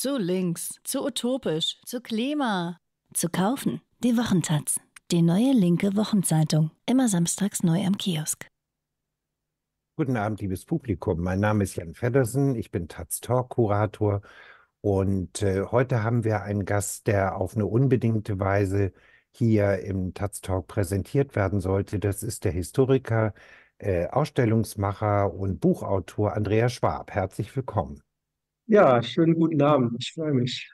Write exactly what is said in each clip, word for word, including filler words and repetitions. zu links, zu utopisch, zu Klima. Zu kaufen, die Wochentaz, die neue linke Wochenzeitung, immer samstags neu am Kiosk. Guten Abend, liebes Publikum. Mein Name ist Jan Feddersen, ich bin Taz Talk Kurator und äh, heute haben wir einen Gast, der auf eine unbedingte Weise hier im Taz Talk präsentiert werden sollte. Das ist der Historiker, äh, Ausstellungsmacher und Buchautor Andreas Schwab. Herzlich willkommen. Ja, schönen guten Abend. Ich freue mich.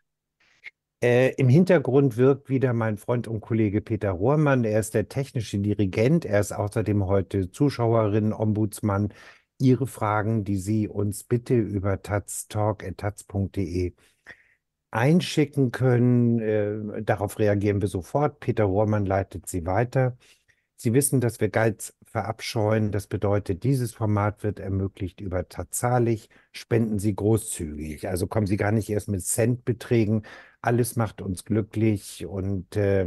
Äh, im Hintergrund wirkt wieder mein Freund und Kollege Peter Rohrmann. Er ist der technische Dirigent. Er ist außerdem heute Zuschauerinnen-Ombudsmann. Ihre Fragen, die Sie uns bitte über taz talk at taz punkt de einschicken können, äh, darauf reagieren wir sofort. Peter Rohrmann leitet sie weiter. Sie wissen, dass wir Geiz verabscheuen. Das bedeutet, dieses Format wird ermöglicht über Tatzahlig. Spenden Sie großzügig. Also kommen Sie gar nicht erst mit Centbeträgen. Alles macht uns glücklich und äh,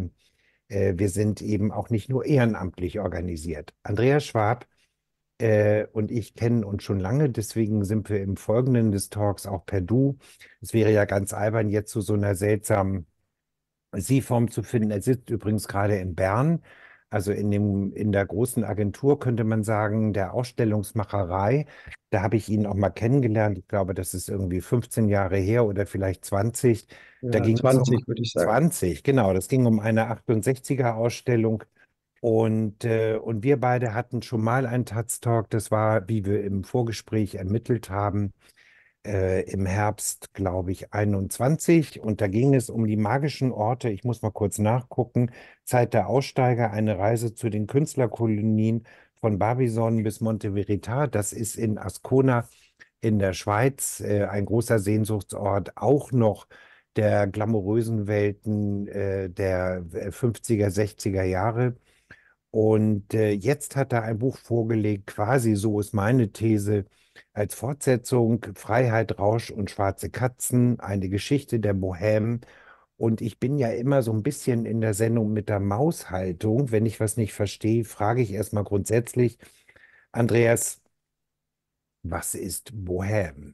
äh, wir sind eben auch nicht nur ehrenamtlich organisiert. Andreas Schwab äh, und ich kennen uns schon lange, deswegen sind wir im Folgenden des Talks auch per Du. Es wäre ja ganz albern, jetzt zu so einer seltsamen Sie-Form zu finden. Er sitzt übrigens gerade in Bern. Also in, dem, in der großen Agentur, könnte man sagen, der Ausstellungsmacherei. Da habe ich ihn auch mal kennengelernt. Ich glaube, das ist irgendwie fünfzehn Jahre her oder vielleicht zwanzig. Ja, da ging zwanzig, es um, würde ich sagen. zwanzig, genau. Das ging um eine achtundsechziger-Ausstellung. Und, äh, und wir beide hatten schon mal einen Taz Talk. Das war, wie wir im Vorgespräch ermittelt haben, äh, im Herbst, glaube ich, einundzwanzig, und da ging es um die magischen Orte, ich muss mal kurz nachgucken, Zeit der Aussteiger, eine Reise zu den Künstlerkolonien von Barbizon bis Monte Verità, das ist in Ascona in der Schweiz, äh, ein großer Sehnsuchtsort, auch noch der glamourösen Welten äh, der fünfziger, sechziger Jahre. Und äh, jetzt hat er ein Buch vorgelegt, quasi, so ist meine These, als Fortsetzung Freiheit, Rausch und schwarze Katzen, eine Geschichte der Bohème. Und ich bin ja immer so ein bisschen in der Sendung mit der Maushaltung. Wenn ich was nicht verstehe, frage ich erstmal grundsätzlich, Andreas, was ist Bohème?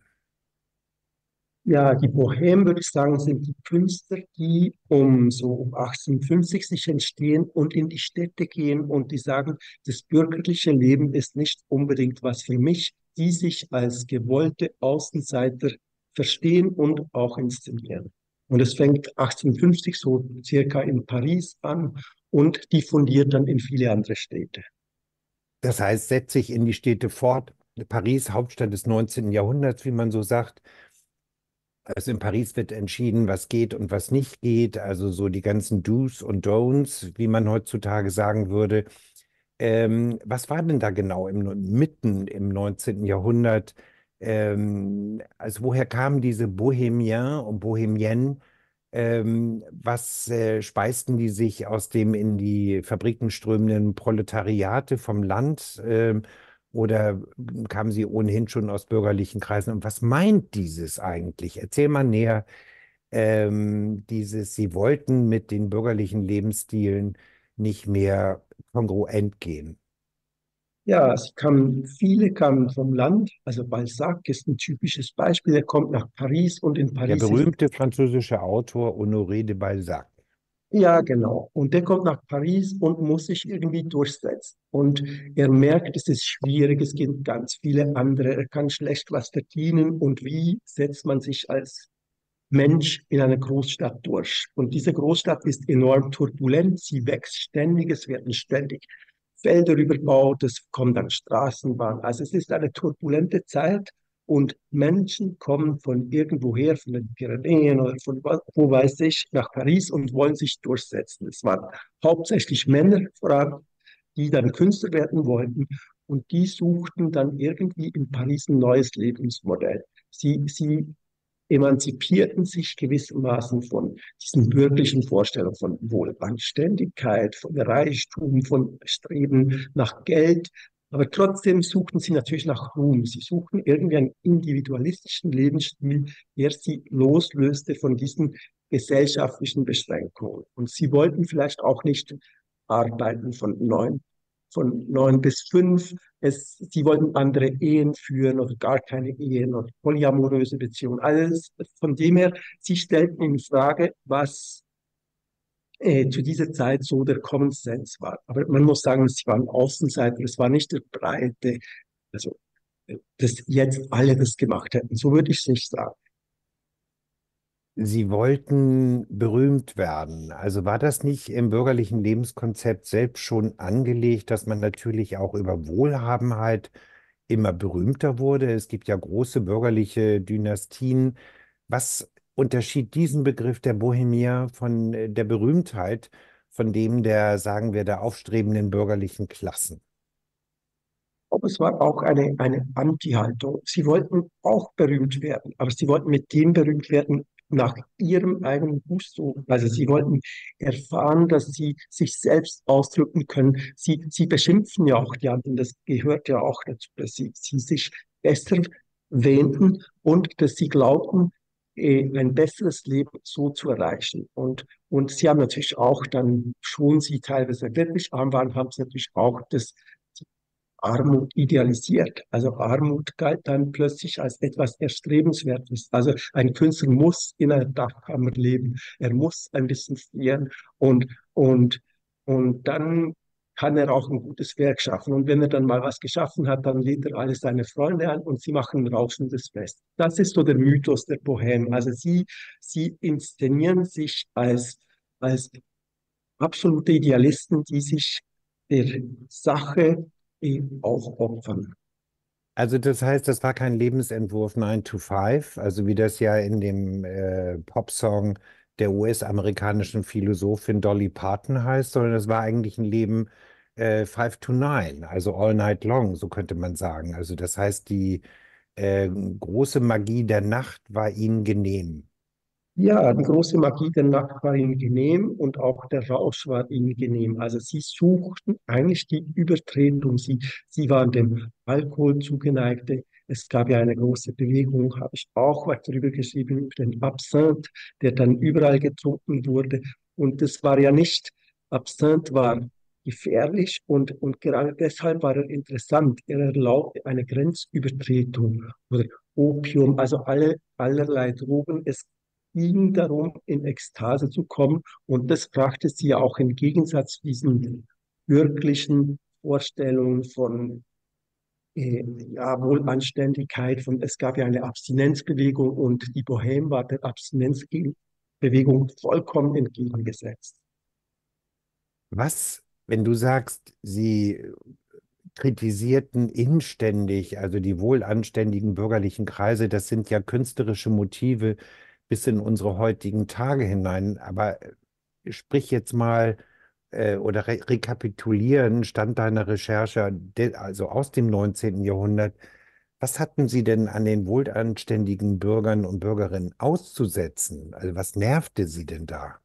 Ja, die Bohème, würde ich sagen, sind die Künstler, die um so um achtzehnhundertfünfzig sich entstehen und in die Städte gehen und die sagen, das bürgerliche Leben ist nicht unbedingt was für mich, die sich als gewollte Außenseiter verstehen und auch inszenieren. Und es fängt achtzehnhundertfünfzig so circa in Paris an und diffundiert dann in viele andere Städte. Das heißt, setzt sich in die Städte fort. Paris, Hauptstadt des neunzehnten Jahrhunderts, wie man so sagt. Also in Paris wird entschieden, was geht und was nicht geht. Also so die ganzen Do's und Don'ts, wie man heutzutage sagen würde. Ähm, was war denn da genau im, mitten im neunzehnten Jahrhundert? Ähm, also woher kamen diese Bohemiens und Bohemiennes? Ähm, was äh, speisten die sich aus dem in die Fabriken strömenden Proletariate vom Land? Ähm, Oder kamen Sie ohnehin schon aus bürgerlichen Kreisen? Und was meint dieses eigentlich? Erzähl mal näher, ähm, dieses, Sie wollten mit den bürgerlichen Lebensstilen nicht mehr kongruent gehen. Ja, es kamen, viele kamen vom Land. Also Balzac ist ein typisches Beispiel. Er kommt nach Paris und in Paris... Der berühmte französische Autor Honoré de Balzac. Ja, genau. Und der kommt nach Paris und muss sich irgendwie durchsetzen. Und er merkt, es ist schwierig, es gibt ganz viele andere, er kann schlecht was verdienen. Und wie setzt man sich als Mensch in einer Großstadt durch? Und diese Großstadt ist enorm turbulent, sie wächst ständig, es werden ständig Felder überbaut, es kommen dann Straßenbahnen. Also es ist eine turbulente Zeit. Und Menschen kommen von irgendwoher, von den Pyrenäen oder von wo weiß ich, nach Paris und wollen sich durchsetzen. Es waren hauptsächlich Männer voran, die dann Künstler werden wollten. Und die suchten dann irgendwie in Paris ein neues Lebensmodell. Sie, sie emanzipierten sich gewissermaßen von diesen wirklichen Vorstellungen von Wohlanständigkeit, von Reichtum, von Streben nach Geld. Aber trotzdem suchten sie natürlich nach Ruhm. Sie suchten irgendwie einen individualistischen Lebensstil, der sie loslöste von diesen gesellschaftlichen Beschränkungen. Und sie wollten vielleicht auch nicht arbeiten von neun von neun bis fünf. Es, sie wollten andere Ehen führen oder gar keine Ehen oder polyamoröse Beziehungen. Alles von dem her, sie stellten in Frage, was äh, zu dieser Zeit so der Common Sense war. Aber man muss sagen, sie waren Außenseiter, es war nicht der breite, also dass jetzt alle das gemacht hätten. So würde ich es nicht sagen. Sie wollten berühmt werden. Also war das nicht im bürgerlichen Lebenskonzept selbst schon angelegt, dass man natürlich auch über Wohlhabenheit immer berühmter wurde? Es gibt ja große bürgerliche Dynastien. Was unterschied diesen Begriff der Bohemie von der Berühmtheit, von dem der, sagen wir, der aufstrebenden bürgerlichen Klassen? Aber es war auch eine, eine Anti-Haltung. Sie wollten auch berühmt werden, aber sie wollten mit dem berühmt werden, nach ihrem eigenen Gusto. Also sie wollten erfahren, dass sie sich selbst ausdrücken können. Sie, sie beschimpfen ja auch die anderen, das gehört ja auch dazu, dass sie, sie sich besser wähnten und dass sie glaubten, ein besseres Leben so zu erreichen. Und, und sie haben natürlich auch dann, schon sie teilweise wirklich arm waren, haben sie natürlich auch das Armut idealisiert. Also Armut galt dann plötzlich als etwas Erstrebenswertes. Also ein Künstler muss in einer Dachkammer leben, er muss ein bisschen frieren und, und, und dann kann er auch ein gutes Werk schaffen. Und wenn er dann mal was geschaffen hat, dann lädt er alle seine Freunde an und sie machen ein rauschendes Fest. Das ist so der Mythos der Bohème. Also sie, sie inszenieren sich als, als absolute Idealisten, die sich der Sache auch opfern. Also das heißt, das war kein Lebensentwurf nine to five, also wie das ja in dem äh, Popsong der U S-amerikanischen Philosophin Dolly Parton heißt, sondern das war eigentlich ein Leben äh, five to nine, also all night long, so könnte man sagen. Also das heißt, die äh, große Magie der Nacht war ihnen genehm. Ja, die große Magie der Nacht war ihnen genehm und auch der Rausch war ihnen genehm. Also sie suchten eigentlich die Übertretung. Sie, sie waren dem Alkohol zugeneigt. Es gab ja eine große Bewegung, habe ich auch was darüber geschrieben, über den Absinthe, der dann überall getrunken wurde. Und das war ja nicht, Absinthe war gefährlich und, und gerade deshalb war er interessant. Er erlaubte eine Grenzübertretung oder Opium, also alle, allerlei Drogen. Es ging darum, in Ekstase zu kommen. Und das brachte sie ja auch im Gegensatz zu diesen wirklichen Vorstellungen von äh, ja, Wohlanständigkeit. Von, es gab ja eine Abstinenzbewegung und die Bohème war der Abstinenzbewegung vollkommen entgegengesetzt. Was, wenn du sagst, sie kritisierten inständig, also die wohlanständigen bürgerlichen Kreise, das sind ja künstlerische Motive, bis in unsere heutigen Tage hinein. Aber sprich jetzt mal äh, oder re rekapitulieren, Stand deiner Recherche, also aus dem neunzehnten Jahrhundert, was hatten Sie denn an den wohlanständigen Bürgern und Bürgerinnen auszusetzen? Also was nervte Sie denn da?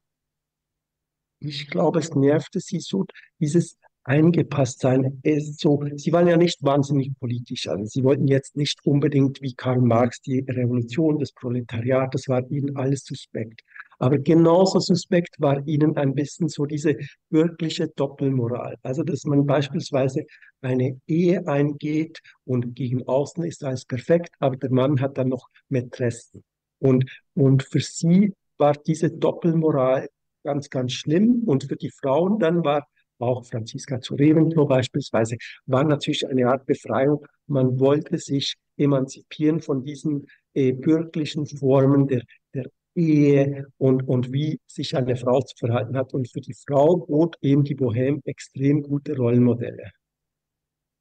Ich glaube, es nervte Sie so, dieses Eingepasstsein. So, sie waren ja nicht wahnsinnig politisch. Also sie wollten jetzt nicht unbedingt wie Karl Marx die Revolution, das Proletariat, das war ihnen alles suspekt. Aber genauso suspekt war ihnen ein bisschen so diese wirkliche Doppelmoral. Also dass man beispielsweise eine Ehe eingeht und gegen außen ist alles perfekt, aber der Mann hat dann noch Mätressen. Und, und für sie war diese Doppelmoral ganz, ganz schlimm. Und für die Frauen dann war auch Franziska zu Reventlow beispielsweise, war natürlich eine Art Befreiung. Man wollte sich emanzipieren von diesen äh, bürgerlichen Formen der, der Ehe und, und wie sich eine Frau zu verhalten hat. Und für die Frau bot eben die Bohème extrem gute Rollenmodelle.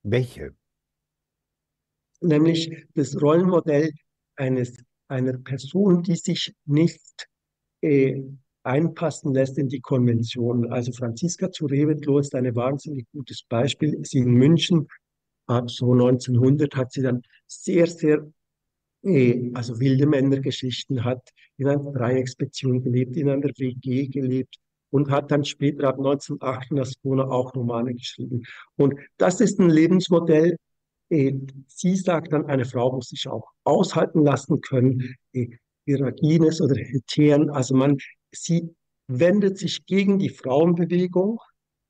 Welche? Nämlich das Rollenmodell eines, einer Person, die sich nicht äh, einpassen lässt in die Konventionen. Also Franziska zu Reventlow ist ein wahnsinnig gutes Beispiel. Sie in München, ab so neunzehnhundert, hat sie dann sehr, sehr eh, also wilde Männergeschichten, hat in einer Dreiecksbeziehung gelebt, in einer W G gelebt und hat dann später ab neunzehnhundertacht in Ascona auch Romane geschrieben. Und das ist ein Lebensmodell. Eh, sie sagt dann, eine Frau muss sich auch aushalten lassen können, eh, Viragines oder Hetären, also man Sie wendet sich gegen die Frauenbewegung,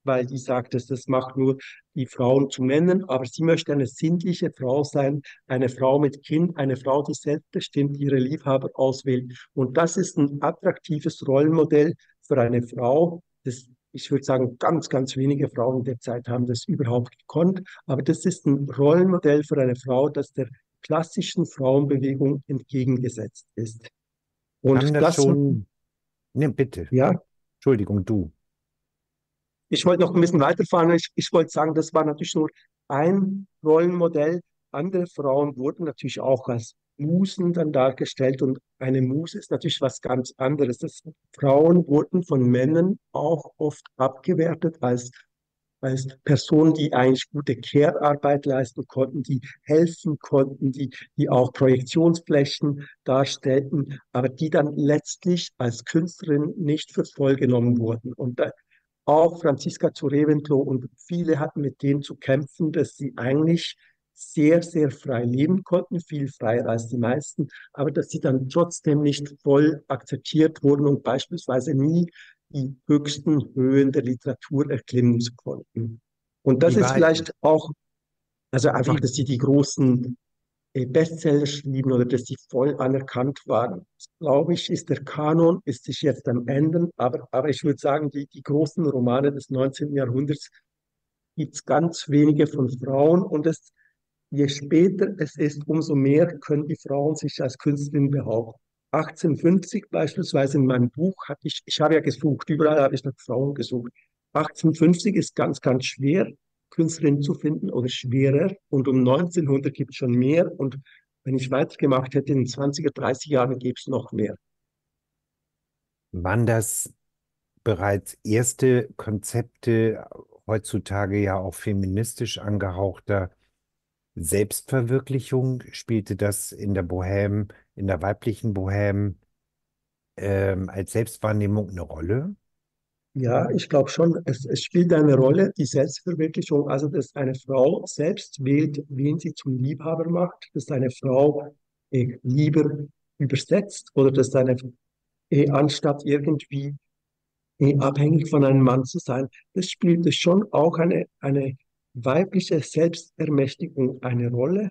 weil die sagt, dass das macht nur die Frauen zu Männern, aber sie möchte eine sinnliche Frau sein, eine Frau mit Kind, eine Frau, die selbstbestimmt ihre Liebhaber auswählt. Und das ist ein attraktives Rollenmodell für eine Frau. Das, ich würde sagen, ganz, ganz wenige Frauen der Zeit haben das überhaupt gekonnt, aber das ist ein Rollenmodell für eine Frau, das der klassischen Frauenbewegung entgegengesetzt ist. Und haben das schon... Ne, bitte. Ja? Entschuldigung, du. Ich wollte noch ein bisschen weiterfahren. Ich, ich wollte sagen, das war natürlich nur ein Rollenmodell. Andere Frauen wurden natürlich auch als Musen dann dargestellt. Und eine Muse ist natürlich was ganz anderes. Das, Frauen wurden von Männern auch oft abgewertet als, als Personen, die eigentlich gute Care-Arbeit leisten konnten, die helfen konnten, die, die auch Projektionsflächen darstellten, aber die dann letztlich als Künstlerin nicht für voll genommen wurden. Und da, auch Franziska zu Reventlow und viele hatten mit denen zu kämpfen, dass sie eigentlich sehr, sehr frei leben konnten, viel freier als die meisten, aber dass sie dann trotzdem nicht voll akzeptiert wurden und beispielsweise nie die höchsten Höhen der Literatur erklimmen zu konnten. Und das die ist beiden. Vielleicht auch, also einfach, dass sie die großen Bestseller schrieben oder dass sie voll anerkannt waren. Glaube ich, ist der Kanon, ist sich jetzt am Ende, aber, aber ich würde sagen, die, die großen Romane des neunzehnten Jahrhunderts gibt es ganz wenige von Frauen und es, je später es ist, umso mehr können die Frauen sich als Künstlerin behaupten. achtzehnhundertfünfzig beispielsweise in meinem Buch, hatte ich, ich habe ja gesucht, überall habe ich nach Frauen gesucht. achtzehnhundertfünfzig ist ganz, ganz schwer, Künstlerin zu finden oder schwerer. Und um neunzehnhundert gibt es schon mehr. Und wenn ich weitergemacht hätte, in zwanzig, dreißig Jahren gäbe es noch mehr. Waren das bereits erste Konzepte, heutzutage ja auch feministisch angehauchter Selbstverwirklichung? Spielte das in der Bohème, in der weiblichen Bohème ähm, als Selbstwahrnehmung eine Rolle? Ja, ich glaube schon, es, es spielt eine Rolle, die Selbstverwirklichung, also dass eine Frau selbst wählt, wen sie zum Liebhaber macht, dass eine Frau äh, lieber übersetzt oder dass eine, äh, anstatt irgendwie äh, abhängig von einem Mann zu sein, das spielt schon auch eine, eine weibliche Selbstermächtigung eine Rolle.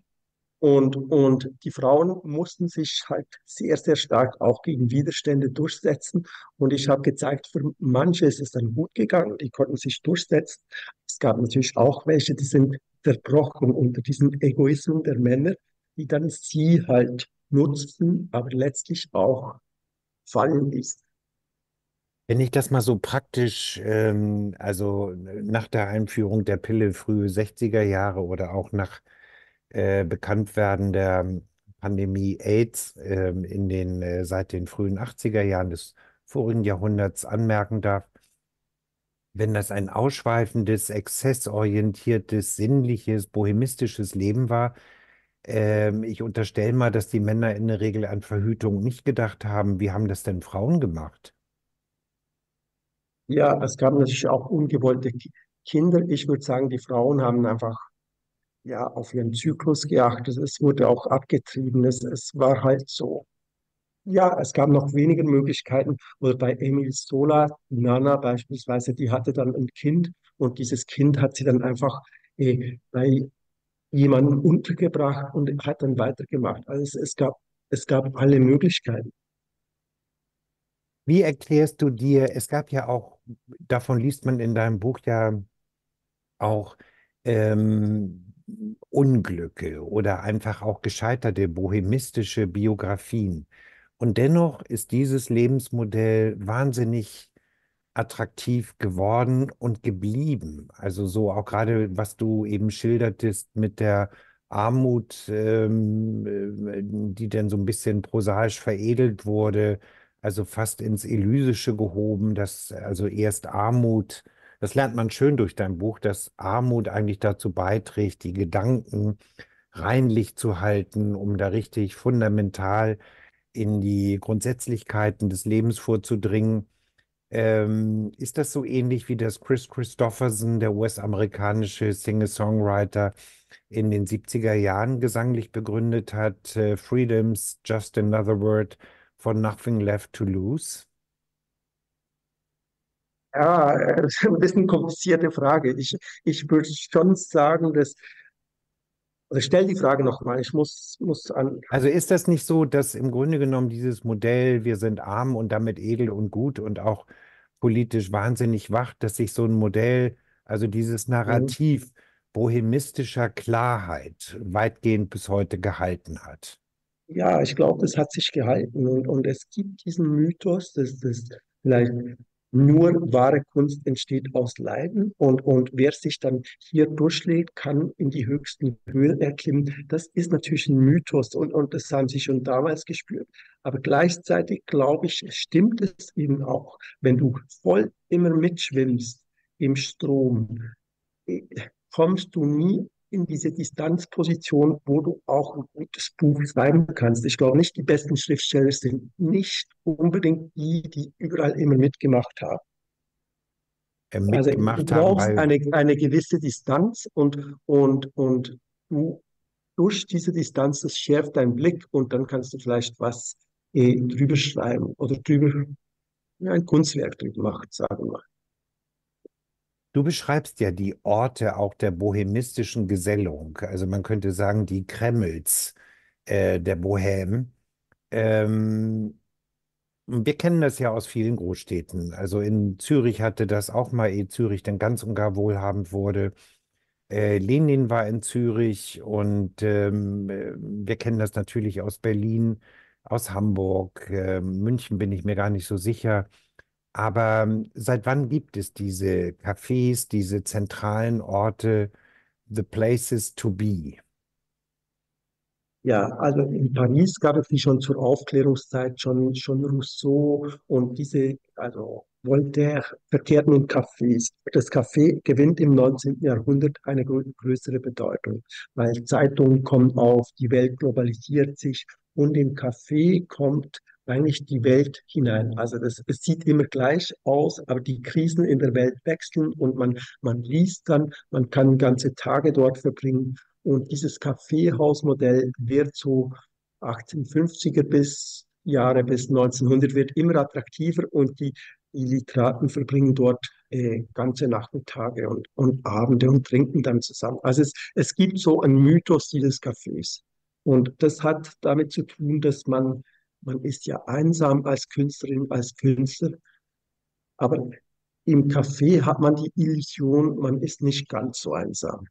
Und, und die Frauen mussten sich halt sehr, sehr stark auch gegen Widerstände durchsetzen. Und ich habe gezeigt, für manche ist es dann gut gegangen, die konnten sich durchsetzen. Es gab natürlich auch welche, die sind zerbrochen unter diesem Egoismus der Männer, die dann sie halt nutzten, aber letztlich auch fallen ließen. Wenn ich das mal so praktisch, ähm, also nach der Einführung der Pille frühe sechziger Jahre oder auch nach Äh, Bekanntwerden der Pandemie AIDS äh, in den, äh, seit den frühen achtziger Jahren des vorigen Jahrhunderts anmerken darf, wenn das ein ausschweifendes, exzessorientiertes, sinnliches, bohemistisches Leben war, äh, ich unterstelle mal, dass die Männer in der Regel an Verhütung nicht gedacht haben, wie haben das denn Frauen gemacht? Ja, es gab natürlich auch ungewollte Kinder. Ich würde sagen, die Frauen haben einfach ja, auf ihren Zyklus geachtet, es wurde auch abgetrieben, es, es war halt so. Ja, es gab noch weniger Möglichkeiten, oder bei Emil Sola, Nana beispielsweise, die hatte dann ein Kind und dieses Kind hat sie dann einfach eh, bei jemandem untergebracht und hat dann weitergemacht. Also es, es gab, es gab alle Möglichkeiten. Wie erklärst du dir, es gab ja auch, davon liest man in deinem Buch ja auch, ähm, Unglücke oder einfach auch gescheiterte bohemistische Biografien. Und dennoch ist dieses Lebensmodell wahnsinnig attraktiv geworden und geblieben. Also so auch gerade, was du eben schildertest mit der Armut, ähm, die dann so ein bisschen prosaisch veredelt wurde, also fast ins Elysische gehoben, dass also erst Armut, das lernt man schön durch dein Buch, dass Armut eigentlich dazu beiträgt, die Gedanken reinlich zu halten, um da richtig fundamental in die Grundsätzlichkeiten des Lebens vorzudringen. Ähm, ist das so ähnlich wie das Chris Christofferson, der U S-amerikanische Singer-Songwriter, in den siebziger Jahren gesanglich begründet hat? Äh, Freedom's just another word for nothing left to lose. Ja, ein bisschen komplizierte Frage. Ich, ich würde schon sagen, dass... Also stell die Frage nochmal, ich muss, muss an... Also ist das nicht so, dass im Grunde genommen dieses Modell, wir sind arm und damit edel und gut und auch politisch wahnsinnig wach, dass sich so ein Modell, also dieses Narrativ bohemistischer Klarheit weitgehend bis heute gehalten hat? Ja, ich glaube, das hat sich gehalten. Und, und es gibt diesen Mythos, dass das vielleicht... Nur wahre Kunst entsteht aus Leiden und, und wer sich dann hier durchschlägt, kann in die höchsten Höhen erklimmen. Das ist natürlich ein Mythos und, und das haben sie schon damals gespürt. Aber gleichzeitig, glaube ich, stimmt es eben auch, wenn du voll immer mitschwimmst im Strom, kommst du nie in diese Distanzposition, wo du auch ein gutes Buch schreiben kannst. Ich glaube nicht, die besten Schriftsteller sind nicht unbedingt die, die überall immer mitgemacht haben. Äh, mitgemacht also du haben, brauchst eine, eine gewisse Distanz und, und, und du durch diese Distanz, das schärft deinen Blick und dann kannst du vielleicht was äh, drüber schreiben oder drüber ja, ein Kunstwerk drüber machen, sagen wir mal. Du beschreibst ja die Orte auch der bohemistischen Gesellung, also man könnte sagen die Kremls äh, der Bohème. Ähm, wir kennen das ja aus vielen Großstädten, also in Zürich hatte das auch mal, ehe Zürich dann ganz und gar wohlhabend wurde. Äh, Lenin war in Zürich und ähm, wir kennen das natürlich aus Berlin, aus Hamburg, äh, München bin ich mir gar nicht so sicher. Aber seit wann gibt es diese Cafés, diese zentralen Orte, the places to be? Ja, also in Paris gab es die schon zur Aufklärungszeit, schon, schon Rousseau und diese, also Voltaire, verkehrten in Cafés. Das Café gewinnt im neunzehnten Jahrhundert eine größere Bedeutung, weil Zeitungen kommen auf, die Welt globalisiert sich und im Café kommt eigentlich die Welt hinein. Also das, es sieht immer gleich aus, aber die Krisen in der Welt wechseln und man, man liest dann, man kann ganze Tage dort verbringen. Und dieses Kaffeehausmodell wird so achtzehnhundertfünfziger bis Jahre bis neunzehnhundert wird immer attraktiver und die, die Literaten verbringen dort äh, ganze Nachmittage und, und Abende und trinken dann zusammen. Also es, es gibt so einen Mythos dieses Cafés. Und das hat damit zu tun, dass man Man ist ja einsam als Künstlerin, als Künstler, aber im Café hat man die Illusion, man ist nicht ganz so einsam.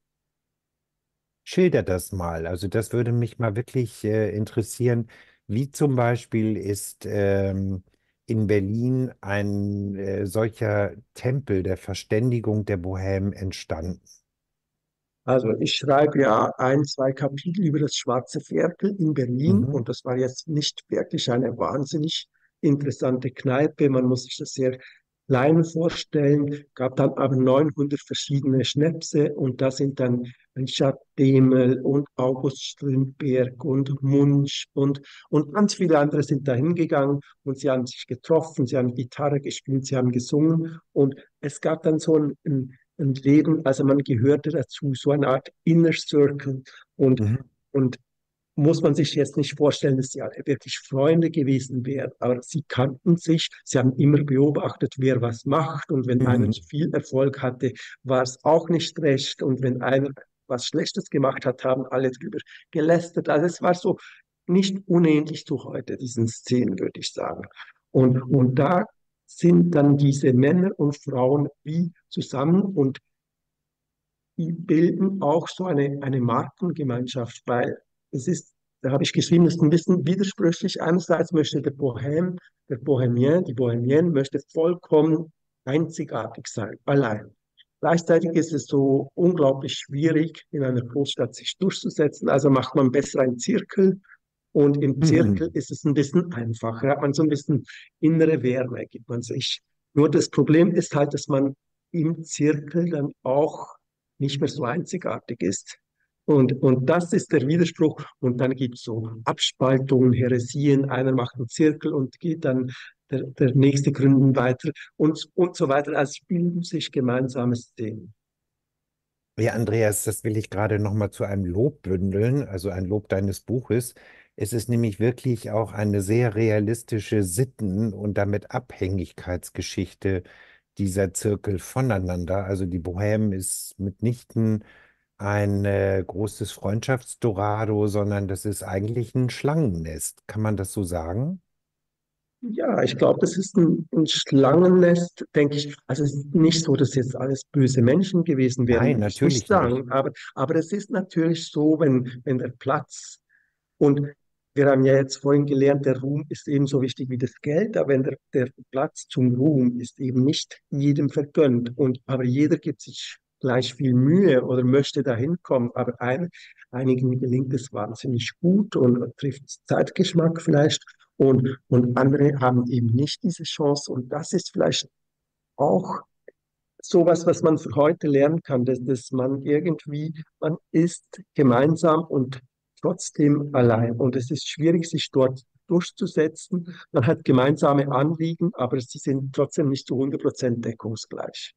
Schilder das mal, also das würde mich mal wirklich äh, interessieren, wie zum Beispiel ist ähm, in Berlin ein äh, solcher Tempel der Verständigung der Bohème entstanden? Also ich schreibe ja ein, zwei Kapitel über das Schwarze Viertel in Berlin mhm. und das war jetzt nicht wirklich eine wahnsinnig interessante Kneipe. Man muss sich das sehr klein vorstellen. Gab dann aber neunhundert verschiedene Schnäpse und da sind dann Richard Dehmel und August Strindberg und Munch und, und ganz viele andere sind da hingegangen und sie haben sich getroffen, sie haben Gitarre gespielt, sie haben gesungen und es gab dann so ein, ein Ein Leben, also man gehörte dazu, so eine Art Inner Circle und, mhm. und muss man sich jetzt nicht vorstellen, dass sie alle wirklich Freunde gewesen wären, aber sie kannten sich, sie haben immer beobachtet, wer was macht und wenn mhm. einer zu viel Erfolg hatte, war es auch nicht recht und wenn einer was Schlechtes gemacht hat, haben alle drüber gelästert, also es war so nicht unähnlich zu heute, diesen Szenen, würde ich sagen und, und da sind dann diese Männer und Frauen wie zusammen und die bilden auch so eine, eine Markengemeinschaft, weil es ist, da habe ich geschrieben, das ist ein bisschen widersprüchlich. Einerseits möchte der Bohème, der Bohemien, die Bohemienne möchte vollkommen einzigartig sein, allein. Gleichzeitig ist es so unglaublich schwierig, in einer Großstadt sich durchzusetzen, also macht man besser einen Zirkel. Und im Zirkel mhm. ist es ein bisschen einfacher, hat man so ein bisschen innere Wärme, gibt man sich. Nur das Problem ist halt, dass man im Zirkel dann auch nicht mehr so einzigartig ist. Und, und das ist der Widerspruch. Und dann gibt es so Abspaltungen, Heresien, einer macht einen Zirkel und geht dann der, der nächste gründen weiter und, und so weiter. Also bilden sich gemeinsame Szenen. Ja, Andreas, das will ich gerade nochmal zu einem Lob bündeln, also ein Lob deines Buches. Es ist nämlich wirklich auch eine sehr realistische Sitten- und damit Abhängigkeitsgeschichte dieser Zirkel voneinander. Also die Bohème ist mitnichten ein äh, großes Freundschaftsdorado, sondern das ist eigentlich ein Schlangennest. Kann man das so sagen? Ja, ich glaube, das ist ein, ein Schlangennest, denke ich. Also es ist nicht so, dass jetzt alles böse Menschen gewesen wären. Nein, natürlich nicht. Sagen. Aber, aber es ist natürlich so, wenn, wenn der Platz, und wir haben ja jetzt vorhin gelernt, der Ruhm ist ebenso wichtig wie das Geld, aber wenn der, der Platz zum Ruhm ist eben nicht jedem vergönnt, und aber jeder gibt sich gleich viel Mühe oder möchte dahin kommen, aber ein, einigen gelingt es wahnsinnig gut und trifft Zeitgeschmack vielleicht, und, und andere haben eben nicht diese Chance, und das ist vielleicht auch sowas, was man für heute lernen kann, dass, dass man irgendwie, man ist gemeinsam und trotzdem allein, und es ist schwierig, sich dort durchzusetzen. Man hat gemeinsame Anliegen, aber sie sind trotzdem nicht zu hundert Prozent deckungsgleich.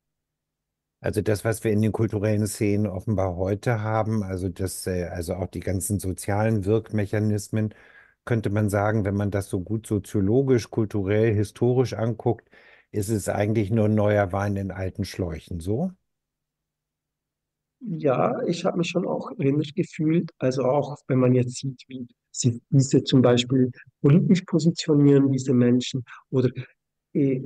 Also das, was wir in den kulturellen Szenen offenbar heute haben, also das, also auch die ganzen sozialen Wirkmechanismen, könnte man sagen, wenn man das so gut soziologisch, kulturell, historisch anguckt, ist es eigentlich nur neuer Wein in alten Schläuchen, so? Ja, ich habe mich schon auch erinnert gefühlt, also auch wenn man jetzt sieht, wie sie diese zum Beispiel politisch positionieren, diese Menschen, oder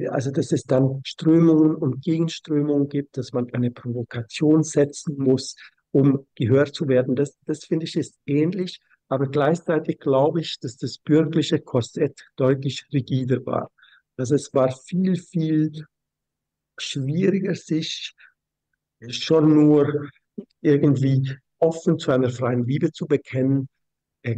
also dass es dann Strömungen und Gegenströmungen gibt, dass man eine Provokation setzen muss, um gehört zu werden. Das, das finde ich ist ähnlich, aber gleichzeitig glaube ich, dass das bürgerliche Korsett deutlich rigider war. Also es war viel, viel schwieriger, sich schon nur irgendwie offen zu einer freien Liebe zu bekennen,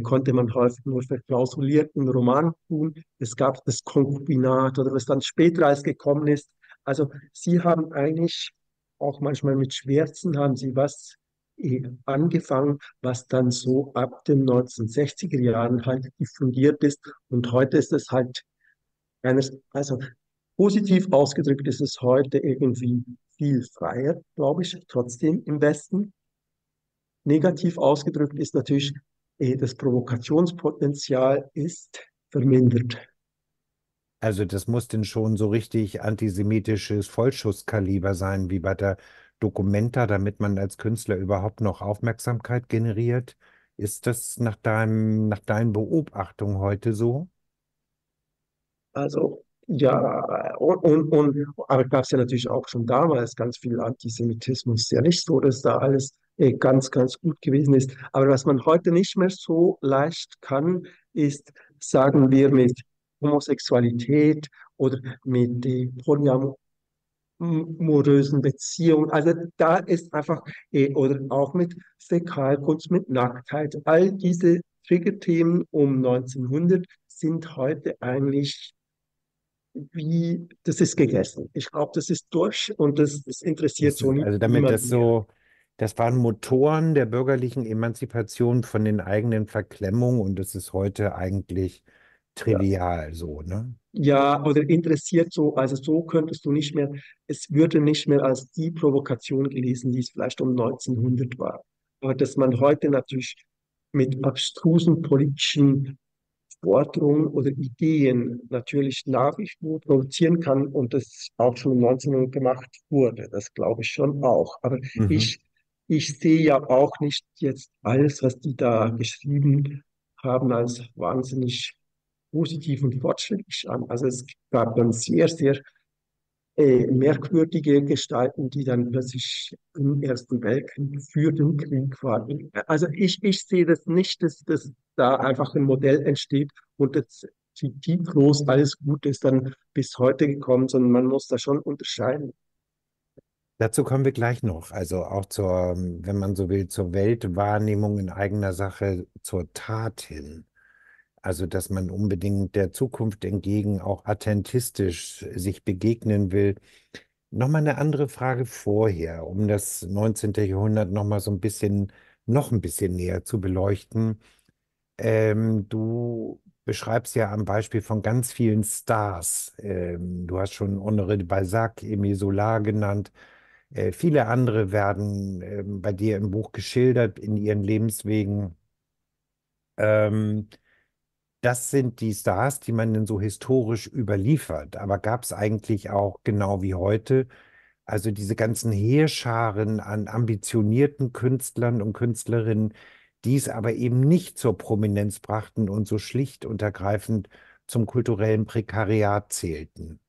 konnte man häufig nur verklausulierten Roman tun. Es gab das Konkubinat oder was dann später als gekommen ist. Also sie haben eigentlich auch manchmal mit Schwärzen haben sie was angefangen, was dann so ab den neunzehnhundertsechziger Jahren halt diffundiert ist. Und heute ist es halt, eines, also positiv ausgedrückt ist es heute irgendwie viel freier, glaube ich, trotzdem im Westen. Negativ ausgedrückt ist natürlich, das Provokationspotenzial ist vermindert. Also das muss denn schon so richtig antisemitisches Vollschusskaliber sein, wie bei der Documenta, damit man als Künstler überhaupt noch Aufmerksamkeit generiert. Ist das nach deinem, nach deinen Beobachtungen heute so? Also ja, und, und, und aber gab es ja natürlich auch schon damals ganz viel Antisemitismus. Ist ja nicht so, dass da alles ganz, ganz gut gewesen ist. Aber was man heute nicht mehr so leicht kann, ist, sagen wir, mit Homosexualität oder mit der polyamorösen Beziehung. Also da ist einfach, oder auch mit Fäkalkunst, mit Nacktheit, all diese Triggerthemen um neunzehnhundert sind heute eigentlich wie, das ist gegessen. Ich glaube, das ist durch, und das, das interessiert so niemanden. Also damit das so, das waren Motoren der bürgerlichen Emanzipation von den eigenen Verklemmungen, und das ist heute eigentlich trivial, ja. So, ne? Ja, oder interessiert so, also so könntest du nicht mehr, es würde nicht mehr als die Provokation gelesen, die es vielleicht um neunzehnhundert war. Aber dass man heute natürlich mit abstrusen politischen Forderungen oder Ideen natürlich Nachrichten produzieren kann, und das auch schon um neunzehnhundert gemacht wurde. Das glaube ich schon auch. Aber mhm. ich, ich sehe ja auch nicht jetzt alles, was die da geschrieben haben, als wahnsinnig positiv und fortschrittlich an. Also es gab dann sehr, sehr äh, merkwürdige Gestalten, die dann plötzlich im Ersten Weltkrieg für den Krieg waren. Also ich, ich sehe das nicht, dass das da einfach ein Modell entsteht und das kritiklos alles Gute ist dann bis heute gekommen, sondern man muss da schon unterscheiden. Dazu kommen wir gleich noch, also auch zur, wenn man so will, zur Weltwahrnehmung in eigener Sache, zur Tat hin. Also dass man unbedingt der Zukunft entgegen auch attentistisch sich begegnen will. Nochmal eine andere Frage vorher, um das neunzehnte Jahrhundert nochmal so ein bisschen, noch ein bisschen näher zu beleuchten. Ähm, du beschreibst ja am Beispiel von ganz vielen Stars. Ähm, du hast schon Honoré de Balzac, Emile Sola genannt. Äh, viele andere werden ähm, bei dir im Buch geschildert in ihren Lebenswegen. Ähm, Das sind die Stars, die man dann so historisch überliefert. Aber gab es eigentlich auch, genau wie heute, also diese ganzen Heerscharen an ambitionierten Künstlern und Künstlerinnen, die es aber eben nicht zur Prominenz brachten und so schlicht und ergreifend zum kulturellen Prekariat zählten?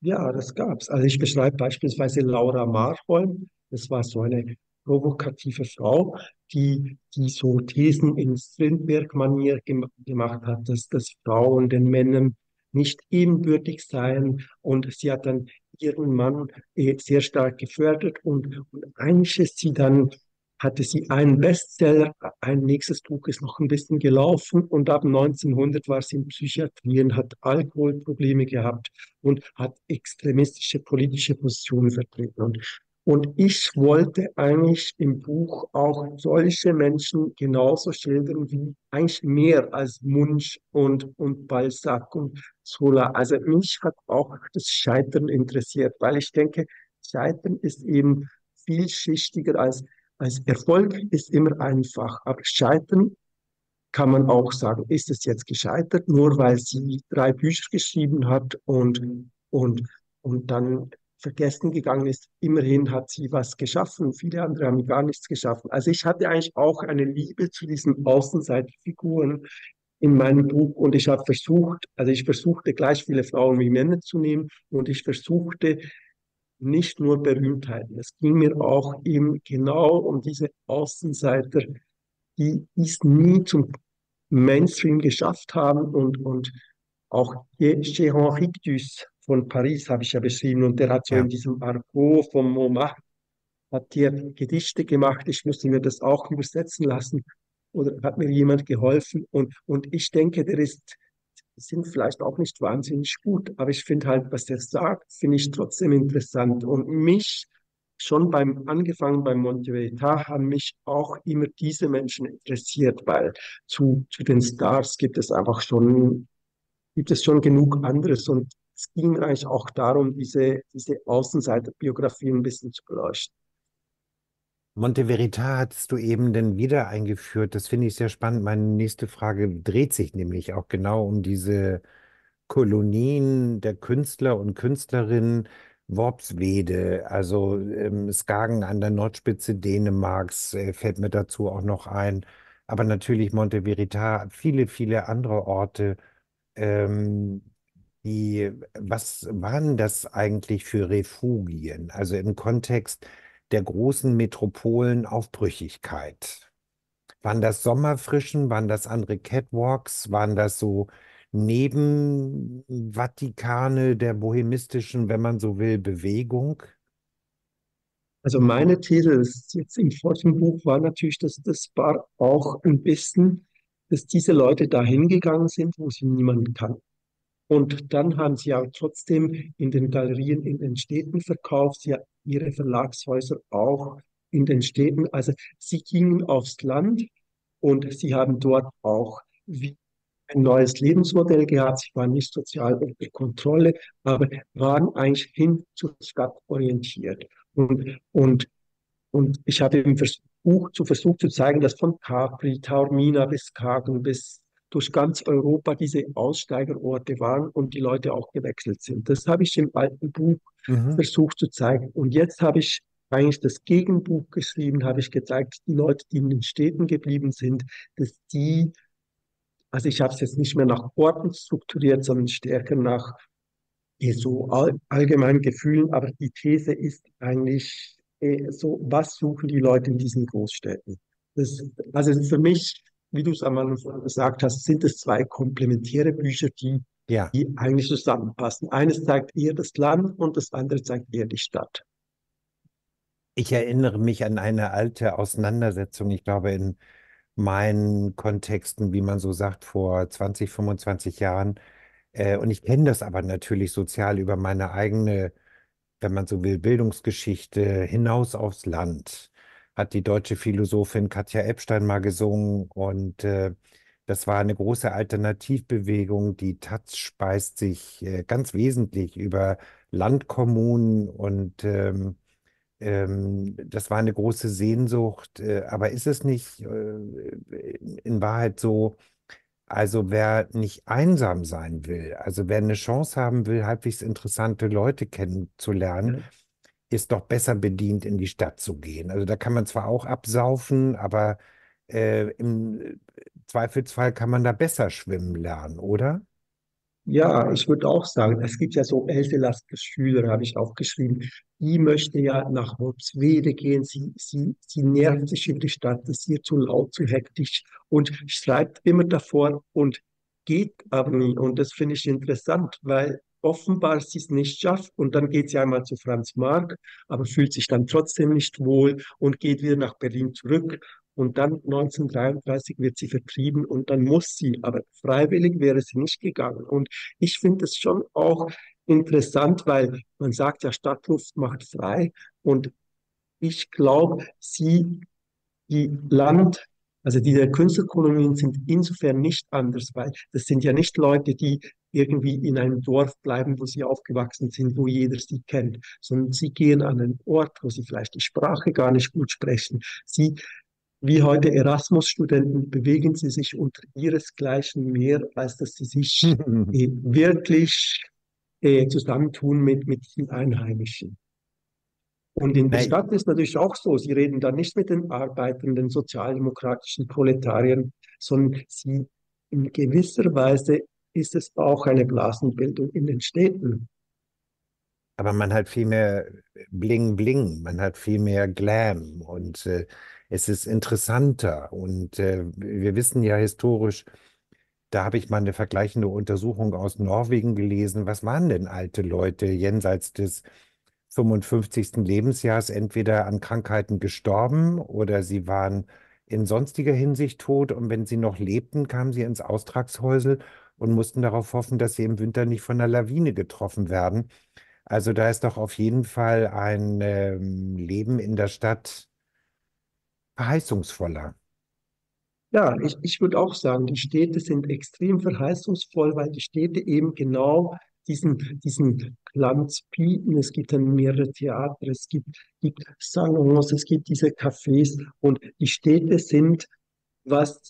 Ja, das gab's. Also ich beschreibe beispielsweise Laura Marholm. Das war so eine provokative Frau, die, die so Thesen in Strindberg-Manier gem- gemacht hat, dass, dass Frauen den Männern nicht ebenbürtig seien. Und sie hat dann ihren Mann eh sehr stark gefördert und, und eigentlich ist sie dann, hatte sie einen Bestseller, ein nächstes Buch ist noch ein bisschen gelaufen und ab neunzehnhundert war sie in Psychiatrie und hat Alkoholprobleme gehabt und hat extremistische politische Positionen vertreten. Und, und ich wollte eigentlich im Buch auch solche Menschen genauso schildern wie eigentlich mehr als Munch und, und Balzac und Zola. Also mich hat auch das Scheitern interessiert, weil ich denke, Scheitern ist eben vielschichtiger als Also Erfolg ist immer einfach, aber Scheitern kann man auch sagen, ist es jetzt gescheitert, nur weil sie drei Bücher geschrieben hat und, und, und dann vergessen gegangen ist. Immerhin hat sie was geschaffen, viele andere haben gar nichts geschaffen. Also ich hatte eigentlich auch eine Liebe zu diesen Außenseiterfiguren in meinem Buch und ich habe versucht, also ich versuchte gleich viele Frauen wie Männer zu nehmen und ich versuchte, nicht nur Berühmtheiten. Es ging mir auch eben genau um diese Außenseiter, die es nie zum Mainstream geschafft haben. Und, und auch Jehan Rictus von Paris habe ich ja beschrieben. Und der hat so ja. in diesem Argot vom Montmartre hat der Gedichte gemacht. Ich musste mir das auch übersetzen lassen. Oder hat mir jemand geholfen. Und, und ich denke, der ist... sind vielleicht auch nicht wahnsinnig gut, aber ich finde halt, was er sagt, finde ich trotzdem interessant. Und mich, schon beim angefangen beim Monte Verità, haben mich auch immer diese Menschen interessiert, weil zu, zu den Stars gibt es einfach schon, gibt es schon genug anderes. Und es ging mir eigentlich auch darum, diese, diese Außenseiterbiografie ein bisschen zu beleuchten. Monte Verità hattest du eben dann wieder eingeführt. Das finde ich sehr spannend. Meine nächste Frage dreht sich nämlich auch genau um diese Kolonien der Künstler und Künstlerinnen. Worpswede, also ähm, Skagen an der Nordspitze Dänemarks, äh, fällt mir dazu auch noch ein. Aber natürlich Monte Verità, viele, viele andere Orte. Ähm, die, was waren das eigentlich für Refugien? Also im Kontext der großen Metropolen Aufbrüchigkeit. Waren das Sommerfrischen? Waren das andere Catwalks? Waren das so Nebenvatikane der bohemistischen, wenn man so will, Bewegung? Also meine These ist jetzt im vorigen Buch war natürlich, dass das war auch ein bisschen, dass diese Leute dahin gegangen sind, wo sie niemanden kannten. Und dann haben sie auch trotzdem in den Galerien in den Städten verkauft, sie ihre Verlagshäuser auch in den Städten. Also sie gingen aufs Land und sie haben dort auch wie ein neues Lebensmodell gehabt. Sie waren nicht sozial unter Kontrolle, aber waren eigentlich hin zur Stadt orientiert. Und, und, und ich habe im Versuch zu, versucht zu zeigen, dass von Capri, Taormina bis Skagen bis durch ganz Europa diese Aussteigerorte waren und die Leute auch gewechselt sind. Das habe ich im alten Buch mhm. versucht zu zeigen. Und jetzt habe ich eigentlich das Gegenbuch geschrieben, habe ich gezeigt, die Leute, die in den Städten geblieben sind, dass die, also ich habe es jetzt nicht mehr nach Orten strukturiert, sondern stärker nach so all, allgemeinen Gefühlen, aber die These ist eigentlich so, was suchen die Leute in diesen Großstädten? Das, also für mich, wie du es am Anfang gesagt hast, sind es zwei komplementäre Bücher, die, ja. die eigentlich zusammenpassen. Eines zeigt eher das Land und das andere zeigt eher die Stadt. Ich erinnere mich an eine alte Auseinandersetzung, ich glaube in meinen Kontexten, wie man so sagt, vor zwanzig, fünfundzwanzig Jahren. Und ich kenne das aber natürlich sozial über meine eigene, wenn man so will, Bildungsgeschichte hinaus aufs Land. Hat die deutsche Philosophin Katja Epstein mal gesungen und äh, das war eine große Alternativbewegung. Die Taz speist sich äh, ganz wesentlich über Landkommunen und ähm, ähm, das war eine große Sehnsucht. Äh, aber ist es nicht äh, in Wahrheit so, Also wer nicht einsam sein will, also wer eine Chance haben will, halbwegs interessante Leute kennenzulernen, mhm. ist doch besser bedient, in die Stadt zu gehen. Also da kann man zwar auch absaufen, aber äh, im Zweifelsfall kann man da besser schwimmen lernen, oder? Ja, ich würde auch sagen, es gibt ja so Elterlassgeschüler, habe ich aufgeschrieben, die möchte ja nach Worpswede gehen, sie, sie, sie nervt sich in die Stadt, das ist hier zu laut, zu hektisch und schreibt immer davor und geht aber nie. Und das finde ich interessant, weil offenbar sie es nicht schafft und dann geht sie einmal zu Franz Marc, aber fühlt sich dann trotzdem nicht wohl und geht wieder nach Berlin zurück. Und dann neunzehnhundertdreiunddreißig wird sie vertrieben und dann muss sie, aber freiwillig wäre sie nicht gegangen. Und ich finde es schon auch interessant, weil man sagt ja, Stadtluft macht frei. Und ich glaube, sie, die Land, also diese Künstlerkolonien sind insofern nicht anders, weil das sind ja nicht Leute, die irgendwie in einem Dorf bleiben, wo sie aufgewachsen sind, wo jeder sie kennt, sondern sie gehen an einen Ort, wo sie vielleicht die Sprache gar nicht gut sprechen. Sie Wie heute Erasmus-Studenten bewegen sie sich unter ihresgleichen mehr, als dass sie sich äh, wirklich äh, zusammentun mit, mit den Einheimischen. Und in der Nein. Stadt ist natürlich auch so, sie reden da nicht mit den arbeitenden, sozialdemokratischen Proletariern, sondern sie in gewisser Weise ist es auch eine Blasenbildung in den Städten. Aber man hat viel mehr Bling-Bling, man hat viel mehr Glam und äh, es ist interessanter und äh, wir wissen ja historisch, da habe ich mal eine vergleichende Untersuchung aus Norwegen gelesen, was waren denn alte Leute jenseits des fünfundfünfzigsten Lebensjahres entweder an Krankheiten gestorben oder sie waren in sonstiger Hinsicht tot und wenn sie noch lebten, kamen sie ins Austragshäusel und mussten darauf hoffen, dass sie im Winter nicht von einer Lawine getroffen werden. Also da ist doch auf jeden Fall ein ähm, Leben in der Stadt verheißungsvoller. Ja, ich, ich würde auch sagen, die Städte sind extrem verheißungsvoll, weil die Städte eben genau diesen, diesen Glanz bieten. Es gibt dann mehrere Theater, es gibt, gibt Salons, es gibt diese Cafés und die Städte sind was,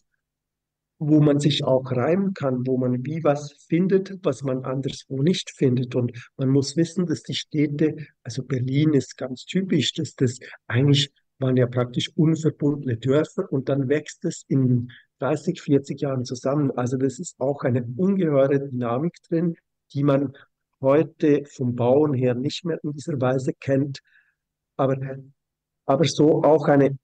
wo man sich auch reimen kann, wo man wie was findet, was man anderswo nicht findet. Und man muss wissen, dass die Städte, also Berlin ist ganz typisch, dass das eigentlich waren ja praktisch unverbundene Dörfer und dann wächst es in dreißig, vierzig Jahren zusammen. Also das ist auch eine ungeheure Dynamik drin, die man heute vom Bauen her nicht mehr in dieser Weise kennt, aber, aber so auch eine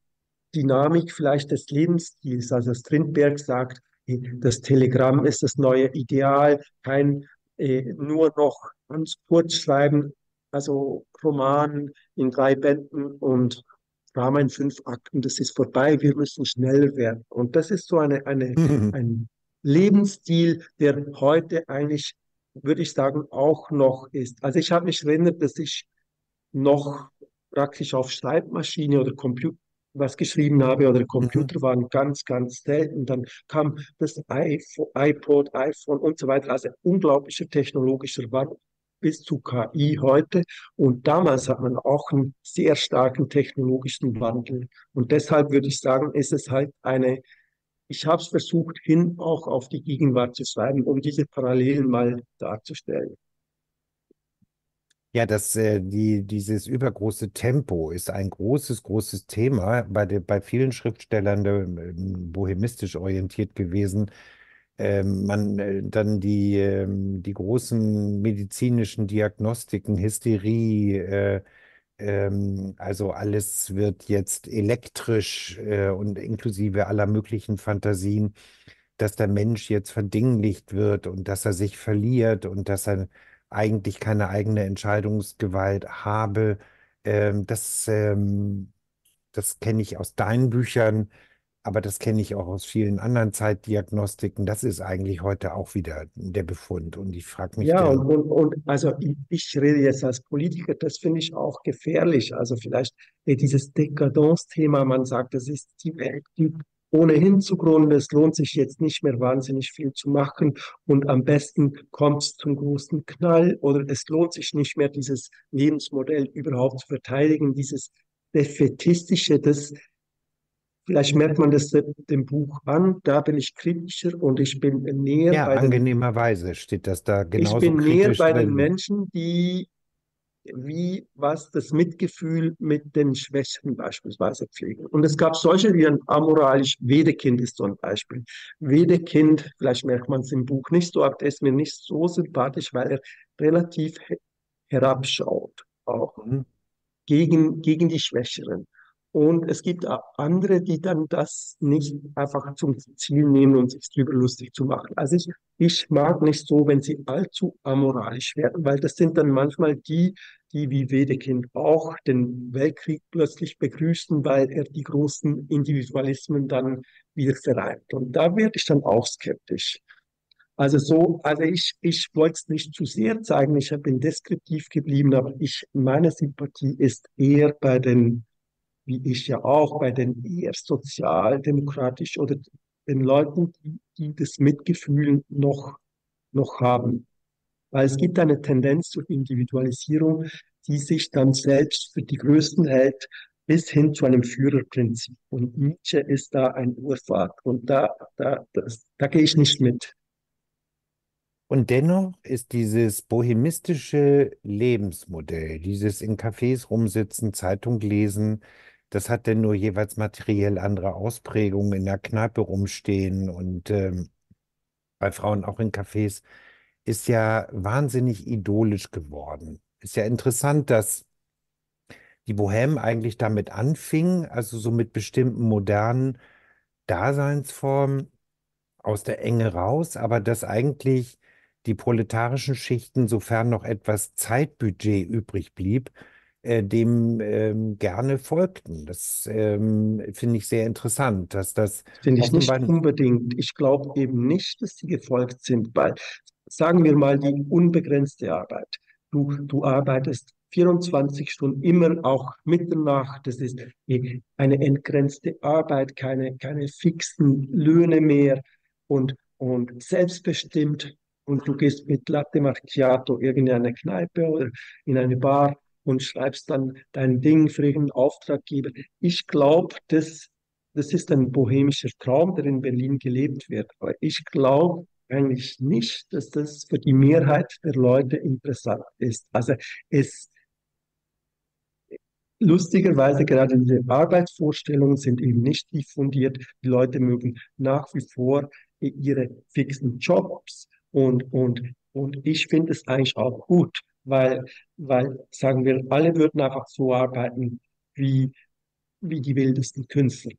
Dynamik vielleicht des Lebensstils. Also Strindberg sagt, das Telegramm ist das neue Ideal, kein äh, nur noch ganz kurz schreiben, also Roman in drei Bänden und Drama in fünf Akten, das ist vorbei, wir müssen schneller werden. Und das ist so eine, eine, mhm. ein Lebensstil, der heute eigentlich, würde ich sagen, auch noch ist. Also ich habe mich erinnert, dass ich noch praktisch auf Schreibmaschine oder Computer was geschrieben habe oder Computer mhm. waren ganz, ganz selten. Dann kam das iPod, iPhone und so weiter, also unglaublicher technologischer Wandel bis zu K I heute. Und damals hat man auch einen sehr starken technologischen Wandel. Und deshalb würde ich sagen, ist es halt eine, ich habe es versucht, hin auch auf die Gegenwart zu schreiben, um diese Parallelen mal darzustellen. Ja, das, äh, die, dieses übergroße Tempo ist ein großes, großes Thema, bei, de, bei vielen Schriftstellern äh, bohemistisch orientiert gewesen. Man dann die, die großen medizinischen Diagnostiken, Hysterie, äh, ähm, also alles wird jetzt elektrisch äh, und inklusive aller möglichen Fantasien, dass der Mensch jetzt verdinglicht wird und dass er sich verliert und dass er eigentlich keine eigene Entscheidungsgewalt habe. Ähm, das ähm, das kenne ich aus deinen Büchern. Aber das kenne ich auch aus vielen anderen Zeitdiagnostiken. Das ist eigentlich heute auch wieder der Befund. Und ich frage mich. Ja, und, und, und also ich, ich rede jetzt als Politiker, das finde ich auch gefährlich. Also vielleicht äh, dieses Dekadence-Thema, man sagt, das ist die Welt ohnehin zugrunde. Es lohnt sich jetzt nicht mehr wahnsinnig viel zu machen. Und am besten kommt es zum großen Knall. Oder es lohnt sich nicht mehr, dieses Lebensmodell überhaupt zu verteidigen. Dieses defätistische, das Vielleicht merkt man das dem Buch an, da bin ich kritischer und ich bin näher ja, bei den... Ja, angenehmerweise steht das da genauso. Ich bin näher bei drin. den Menschen, die, wie was das Mitgefühl mit den Schwächsten beispielsweise pflegen. Und es gab solche, die dann amoralisch, Wedekind ist so ein Beispiel. Wedekind, vielleicht merkt man es im Buch nicht so, aber er ist mir nicht so sympathisch, weil er relativ herabschaut, auch mhm. gegen, gegen die Schwächeren. Und es gibt andere, die dann das nicht einfach zum Ziel nehmen, um sich drüber lustig zu machen. Also ich, ich mag nicht so, wenn sie allzu amoralisch werden, weil das sind dann manchmal die, die wie Wedekind auch den Weltkrieg plötzlich begrüßen, weil er die großen Individualismen dann wieder verreibt. Und da werde ich dann auch skeptisch. Also so, also ich, ich wollte es nicht zu sehr zeigen, ich bin deskriptiv geblieben, aber ich, meine Sympathie ist eher bei den, wie ich ja auch, bei den eher sozialdemokratisch oder den Leuten, die, die das Mitgefühl noch, noch haben. Weil es gibt eine Tendenz zur Individualisierung, die sich dann selbst für die Größten hält, bis hin zu einem Führerprinzip. Und Nietzsche ist da ein Urvater. Und da, da, das, da gehe ich nicht mit. Und dennoch ist dieses bohemistische Lebensmodell, dieses in Cafés rumsitzen, Zeitung lesen, das hat denn nur jeweils materiell andere Ausprägungen, in der Kneipe rumstehen und ähm, bei Frauen auch in Cafés, ist ja wahnsinnig idyllisch geworden. Ist ja interessant, dass die Bohème eigentlich damit anfing, also so mit bestimmten modernen Daseinsformen aus der Enge raus, aber dass eigentlich die proletarischen Schichten, sofern noch etwas Zeitbudget übrig blieb, äh, dem ähm, gerne folgten. Das ähm, finde ich sehr interessant, dass das... Finde ich nicht unbedingt. Ich glaube eben nicht, dass sie gefolgt sind, weil, sagen wir mal, die unbegrenzte Arbeit. Du, du arbeitest vierundzwanzig Stunden, immer auch Mitternacht. Das ist eine entgrenzte Arbeit, keine, keine fixen Löhne mehr und, und selbstbestimmt. Und du gehst mit Latte Macchiato in eine Kneipe oder in eine Bar und schreibst dann dein Ding für irgendeinen Auftraggeber. Ich glaube, das, das ist ein bohemischer Traum, der in Berlin gelebt wird. Aber ich glaube eigentlich nicht, dass das für die Mehrheit der Leute interessant ist. Also es lustigerweise, gerade diese Arbeitsvorstellungen sind eben nicht diffundiert. Die Leute mögen nach wie vor ihre fixen Jobs. Und, und, und ich finde es eigentlich auch gut, weil, weil, sagen wir, alle würden einfach so arbeiten wie, wie die wildesten Künstler.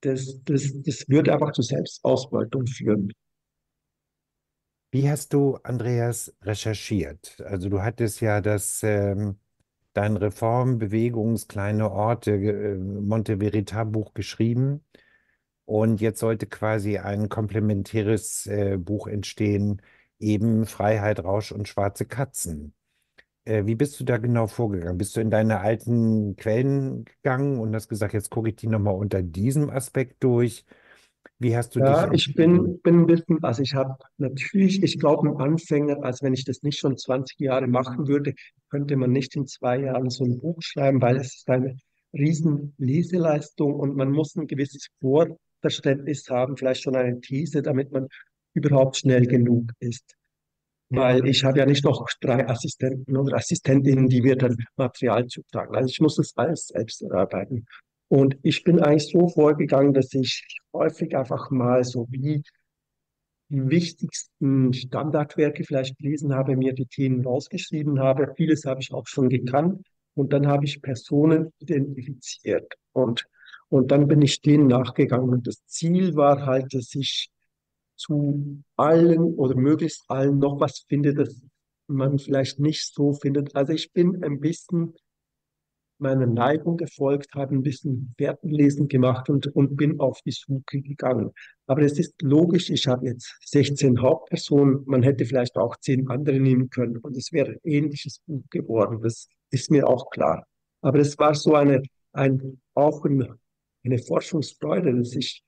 Das, das, das würde einfach zu Selbstausbeutung führen. Wie hast du, Andreas, recherchiert? Also du hattest ja das, ähm, dein Reformbewegungs kleine Orte, äh, Monte Verità Buch geschrieben. Und jetzt sollte quasi ein komplementäres äh, Buch entstehen, eben Freiheit, Rausch und schwarze Katzen. Äh, wie bist du da genau vorgegangen? Bist du in deine alten Quellen gegangen und hast gesagt, jetzt gucke ich die nochmal unter diesem Aspekt durch? Wie hast du ja, dich... Ja, ich bin, bin ein bisschen, also ich habe natürlich, ich glaube, ein Anfänger, also wenn ich das nicht schon zwanzig Jahre machen würde, könnte man nicht in zwei Jahren so ein Buch schreiben, weil es ist eine riesen Leseleistung und man muss ein gewisses Vor Verständnis haben, vielleicht schon eine These, damit man überhaupt schnell genug ist. Weil ich habe ja nicht noch drei Assistenten oder Assistentinnen, die mir dann Material zutragen. Also ich muss das alles selbst erarbeiten. Und ich bin eigentlich so vorgegangen, dass ich häufig einfach mal so wie die wichtigsten Standardwerke vielleicht gelesen habe, mir die Themen rausgeschrieben habe. Vieles habe ich auch schon gekannt. Und dann habe ich Personen identifiziert und Und dann bin ich denen nachgegangen. Und das Ziel war halt, dass ich zu allen oder möglichst allen noch was finde, das man vielleicht nicht so findet. Also ich bin ein bisschen meiner Neigung gefolgt, habe ein bisschen Wertenlesen gemacht und, und bin auf die Suche gegangen. Aber es ist logisch, ich habe jetzt sechzehn Hauptpersonen, man hätte vielleicht auch zehn andere nehmen können und es wäre ein ähnliches Buch geworden. Das ist mir auch klar. Aber es war so eine, ein, auch ein eine Forschungsfreude, dass ich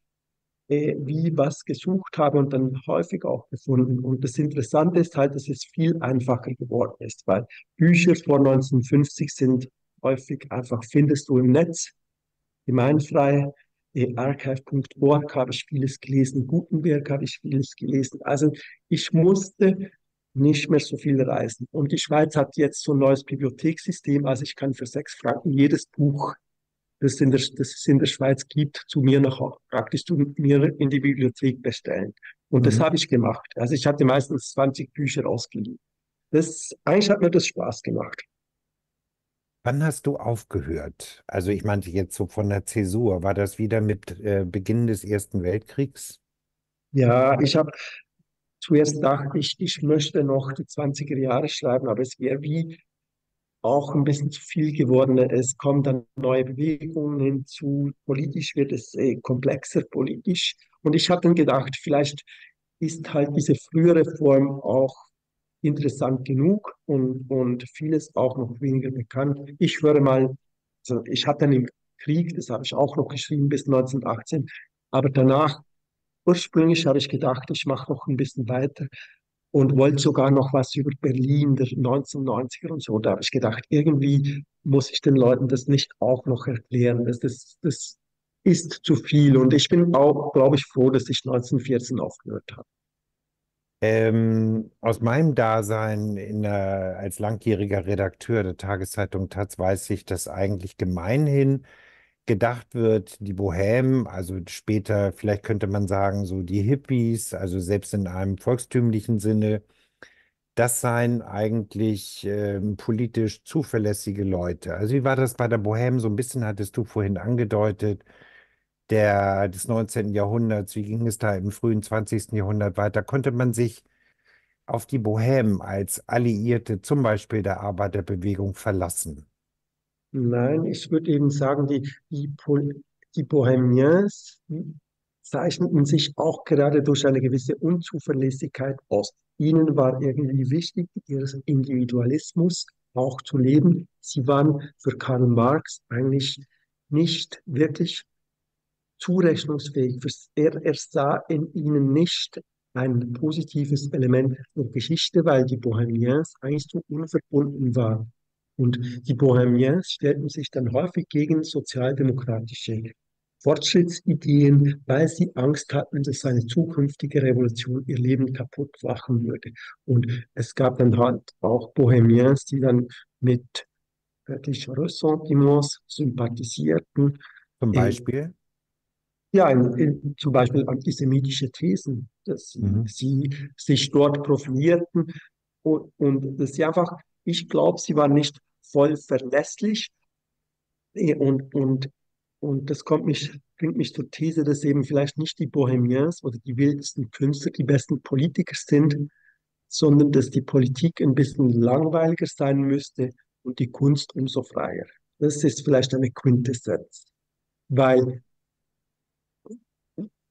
äh, wie was gesucht habe und dann häufig auch gefunden. Und das Interessante ist halt, dass es viel einfacher geworden ist, weil Bücher vor neunzehnhundertfünfzig sind häufig einfach, findest du im Netz, gemeinfrei, archive punkt org habe ich vieles gelesen, Gutenberg habe ich vieles gelesen. Also ich musste nicht mehr so viel reisen. Und die Schweiz hat jetzt so ein neues Bibliothekssystem, also ich kann für sechs Franken jedes Buch, das, in der, das es in der Schweiz gibt, zu mir nach, praktisch zu mir in die Bibliothek bestellen. Und mhm. das habe ich gemacht. Also ich hatte meistens zwanzig Bücher ausgeliehen. Das, eigentlich hat mir das Spaß gemacht. Wann hast du aufgehört? Also ich meinte jetzt so von der Zäsur. War das wieder mit äh, Beginn des Ersten Weltkriegs? Ja, ich habe zuerst dachte ich, ich möchte noch die zwanziger Jahre schreiben, aber es wäre wie auch ein bisschen zu viel geworden. Es kommen dann neue Bewegungen hinzu. Politisch wird es äh, komplexer politisch. Und ich habe dann gedacht, vielleicht ist halt diese frühere Form auch interessant genug und, und vieles auch noch weniger bekannt. Ich höre mal, also ich hatte dann im Krieg, das habe ich auch noch geschrieben, bis neunzehnhundertachtzehn, aber danach, ursprünglich habe ich gedacht, ich mache noch ein bisschen weiter und wollte sogar noch was über Berlin der neunzehnhundertneunziger und so. Da habe ich gedacht, irgendwie muss ich den Leuten das nicht auch noch erklären. Das, das, das ist zu viel und ich bin auch, glaube ich, froh, dass ich neunzehnhundertvierzehn aufgehört habe. Ähm, aus meinem Dasein in der, als langjähriger Redakteur der Tageszeitung Taz weiß ich, dass eigentlich gemeinhin gedacht wird, die Bohème, also später, vielleicht könnte man sagen, so die Hippies, also selbst in einem volkstümlichen Sinne, das seien eigentlich ähm, politisch zuverlässige Leute. Also wie war das bei der Bohème? So ein bisschen hattest du vorhin angedeutet, Der, des neunzehnten Jahrhunderts, wie ging es da im frühen zwanzigsten Jahrhundert weiter, konnte man sich auf die Bohème als Alliierte zum Beispiel der Arbeiterbewegung verlassen? Nein, ich würde eben sagen, die, die, die Bohemiens zeichneten sich auch gerade durch eine gewisse Unzuverlässigkeit aus. Ihnen war irgendwie wichtig, ihren Individualismus auch zu leben. Sie waren für Karl Marx eigentlich nicht wirklich zurechnungsfähig. Er, er sah in ihnen nicht ein positives Element der Geschichte, weil die Bohemiens eigentlich so unverbunden waren. Und die Bohemiens stellten sich dann häufig gegen sozialdemokratische Fortschrittsideen, weil sie Angst hatten, dass eine zukünftige Revolution ihr Leben kaputt machen würde. Und es gab dann halt auch Bohemiens, die dann mit wirklich Ressentiments sympathisierten. Zum Beispiel? Ja, in, in, zum Beispiel antisemitische Thesen, dass mhm. sie sich dort profilierten und, und dass sie einfach, ich glaube, sie waren nicht voll verlässlich und, und, und das kommt mich, bringt mich zur These, dass eben vielleicht nicht die Bohemiens oder die wildesten Künstler die besten Politiker sind, sondern dass die Politik ein bisschen langweiliger sein müsste und die Kunst umso freier. Das ist vielleicht eine Quintessenz, weil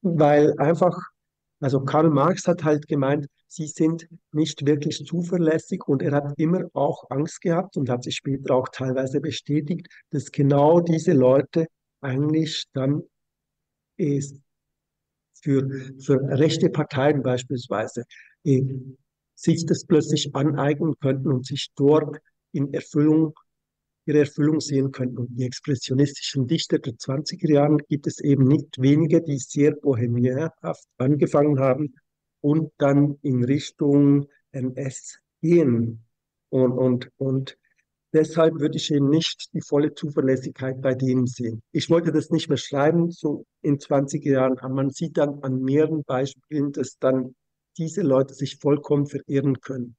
Weil einfach, also Karl Marx hat halt gemeint, sie sind nicht wirklich zuverlässig und er hat immer auch Angst gehabt und hat sich später auch teilweise bestätigt, dass genau diese Leute eigentlich dann für, für rechte Parteien beispielsweise sich das plötzlich aneignen könnten und sich dort in Erfüllung ihre Erfüllung sehen könnten. Und die expressionistischen Dichter der zwanziger Jahren gibt es eben nicht wenige, die sehr bohemienhaft angefangen haben und dann in Richtung N S gehen. Und, und, und deshalb würde ich eben nicht die volle Zuverlässigkeit bei denen sehen. Ich wollte das nicht mehr schreiben, so in zwanziger Jahren, aber man sieht dann an mehreren Beispielen, dass dann diese Leute sich vollkommen verirren können.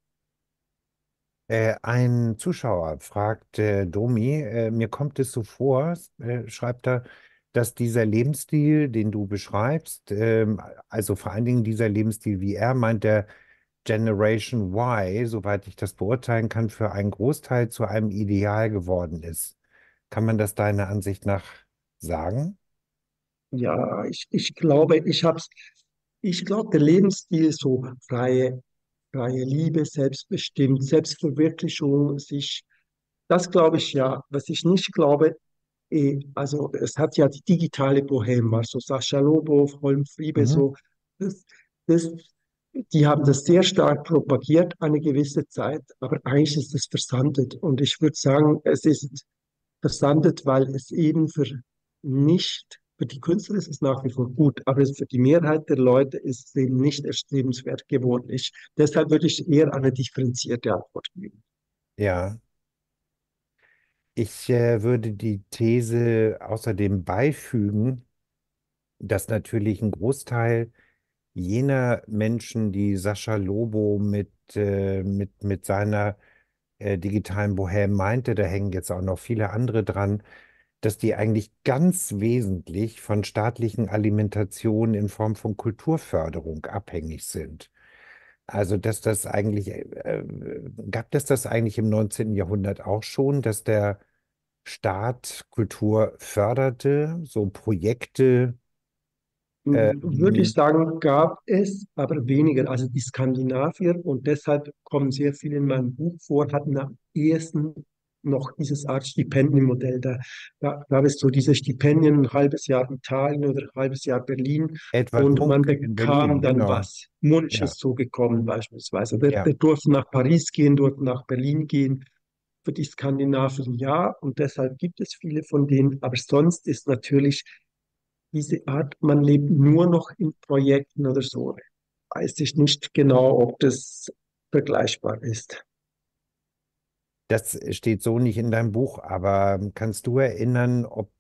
Äh, ein Zuschauer fragt äh, Domi, äh, mir kommt es so vor, äh, schreibt er, dass dieser Lebensstil, den du beschreibst, äh, also vor allen Dingen dieser Lebensstil, wie er meint, der Generation Y, soweit ich das beurteilen kann, für einen Großteil zu einem Ideal geworden ist. Kann man das deiner Ansicht nach sagen? Ja, ich, ich glaube, ich hab's, ich glaube, der Lebensstil, so freie freie Liebe, selbstbestimmt, Selbstverwirklichung, sich, das glaube ich ja. Was ich nicht glaube, eh, also es hat ja die digitale Bohème, also Sascha Lobo, Holm Friebe, mhm. so, das, das, die haben das sehr stark propagiert eine gewisse Zeit, aber eigentlich ist es versandet und ich würde sagen, es ist versandet, weil es eben für nicht für die Künstler ist es nach wie vor gut, aber für die Mehrheit der Leute ist es eben nicht erstrebenswert geworden. Ich, deshalb würde ich eher eine differenzierte Antwort geben. Ja. Ich äh, würde die These außerdem beifügen, dass natürlich ein Großteil jener Menschen, die Sascha Lobo mit, äh, mit, mit seiner äh, digitalen Bohème meinte, da hängen jetzt auch noch viele andere dran, dass die eigentlich ganz wesentlich von staatlichen Alimentationen in Form von Kulturförderung abhängig sind. Also dass das eigentlich, äh, gab es das eigentlich im neunzehnten Jahrhundert auch schon, dass der Staat Kultur förderte, so Projekte? Äh, Würde ich sagen, gab es, aber weniger. Also die Skandinavier, und deshalb kommen sehr viele in meinem Buch vor, hatten am ehesten noch dieses Art Stipendienmodell. Da, da gab es so diese Stipendien, ein halbes Jahr Italien oder ein halbes Jahr Berlin. Etwa und Munch man bekam Berlin, dann genau. was. Munch ja. ist so gekommen beispielsweise. Wir ja. durften nach Paris gehen, durften nach Berlin gehen. Für die Skandinavien ja, und deshalb gibt es viele von denen. Aber sonst ist natürlich diese Art, man lebt nur noch in Projekten oder so. Weiß ich nicht genau, ob das vergleichbar ist. Das steht so nicht in deinem Buch, aber kannst du erinnern, ob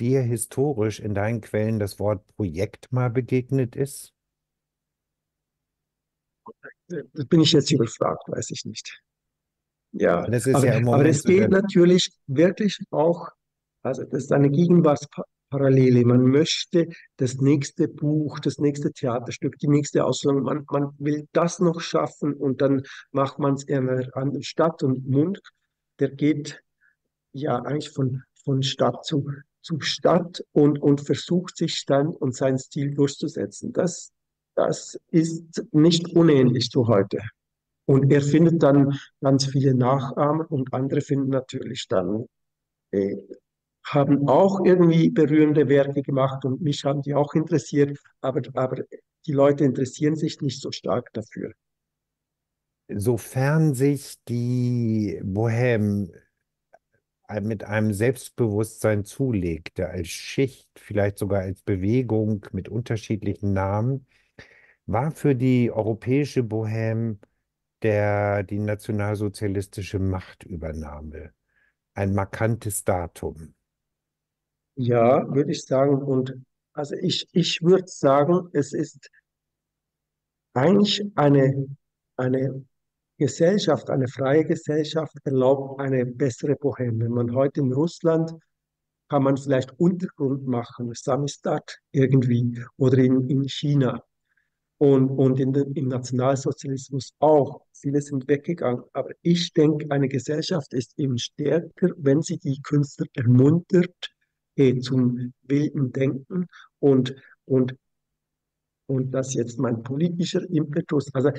dir historisch in deinen Quellen das Wort Projekt mal begegnet ist? Das bin ich jetzt überfragt, weiß ich nicht. Ja, das ist aber, ja im Moment aber es so geht natürlich wirklich auch, also das ist eine Gegenwartsparallele. Man möchte das nächste Buch, das nächste Theaterstück, die nächste Ausstellung, man, man will das noch schaffen und dann macht man es in einer anderen Stadt. Und Munch, der geht ja eigentlich von, von Stadt zu, zu Stadt und, und versucht sich dann und seinen Stil durchzusetzen. Das, das ist nicht unähnlich zu heute. Und er findet dann ganz viele Nachahmer und andere finden natürlich dann äh, haben auch irgendwie berührende Werke gemacht und mich haben die auch interessiert, aber, aber die Leute interessieren sich nicht so stark dafür. Sofern sich die Bohème mit einem Selbstbewusstsein zulegte, als Schicht, vielleicht sogar als Bewegung mit unterschiedlichen Namen, war für die europäische Bohème der, die nationalsozialistische Machtübernahme ein markantes Datum. Ja, würde ich sagen. Und also ich, ich würde sagen, es ist eigentlich eine, eine Gesellschaft, eine freie Gesellschaft erlaubt eine bessere Bohème. Wenn man heute in Russland kann man vielleicht Untergrund machen, Samizdat irgendwie, oder in, in China und, und in den, im Nationalsozialismus auch. Viele sind weggegangen. Aber ich denke, eine Gesellschaft ist eben stärker, wenn sie die Künstler ermuntert, zum wilden Denken und, und, und das ist jetzt mein politischer Impetus. Also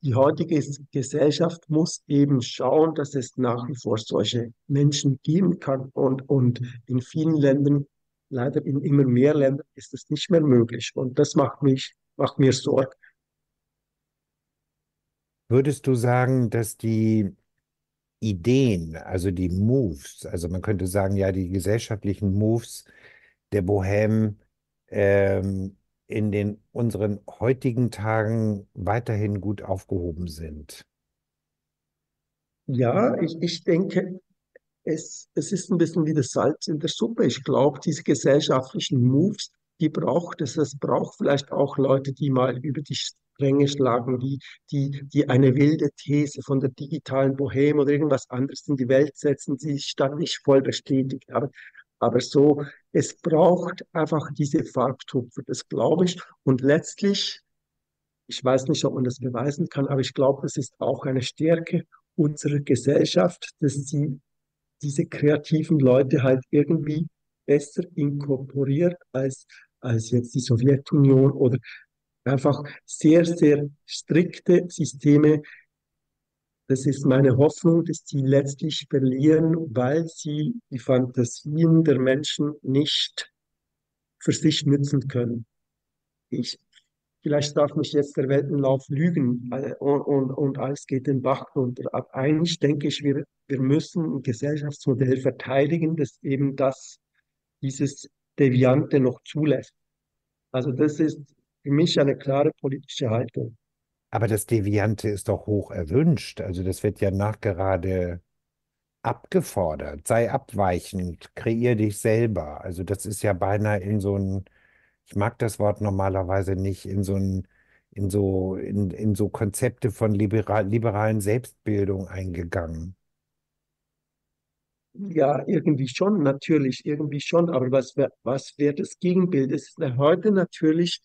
die heutige Gesellschaft muss eben schauen, dass es nach wie vor solche Menschen geben kann und, und in vielen Ländern, leider in immer mehr Ländern, ist es nicht mehr möglich und das macht mich, macht mir Sorgen. Würdest du sagen, dass die Ideen, also die Moves, also man könnte sagen, ja, die gesellschaftlichen Moves der Bohème ähm, in den unseren heutigen Tagen weiterhin gut aufgehoben sind? Ja, ich, ich denke, es, es ist ein bisschen wie das Salz in der Suppe. Ich glaube, diese gesellschaftlichen Moves, die braucht es. Es braucht vielleicht auch Leute, die mal über die Stränge schlagen, die, die, die eine wilde These von der digitalen Bohème oder irgendwas anderes in die Welt setzen, die sich dann nicht voll bestätigt. Aber, aber so, es braucht einfach diese Farbtupfer, das glaube ich. Und letztlich, ich weiß nicht, ob man das beweisen kann, aber ich glaube, das ist auch eine Stärke unserer Gesellschaft, dass sie diese kreativen Leute halt irgendwie besser inkorporiert als, als jetzt die Sowjetunion oder einfach sehr, sehr strikte Systeme. Das ist meine Hoffnung, dass sie letztlich verlieren, weil sie die Fantasien der Menschen nicht für sich nutzen können. Ich, vielleicht darf mich jetzt der Weltenlauf lügen und, und, und alles geht den Bach runter. Aber eigentlich denke ich, wir, wir müssen ein Gesellschaftsmodell verteidigen, das eben das, dieses Deviante noch zulässt. Also das ist für mich eine klare politische Haltung. Aber das Deviante ist doch hoch erwünscht. Also das wird ja nachgerade abgefordert. Sei abweichend, kreier dich selber. Also das ist ja beinahe in so ein, ich mag das Wort normalerweise nicht, in so ein, in so, in, in so Konzepte von liberal, liberalen Selbstbildung eingegangen. Ja, irgendwie schon, natürlich, irgendwie schon. Aber was, was wäre das Gegenbild? Es ist heute natürlich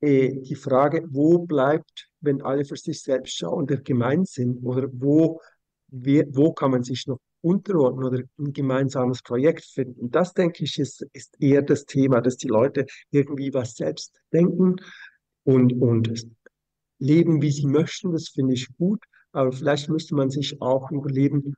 äh, die Frage, wo bleibt, wenn alle für sich selbst schauen und gemein sind? Oder wo, wer, wo kann man sich noch unterordnen oder ein gemeinsames Projekt finden? Und das, denke ich, ist, ist eher das Thema, dass die Leute irgendwie was selbst denken und, und leben, wie sie möchten. Das finde ich gut. Aber vielleicht müsste man sich auch überleben,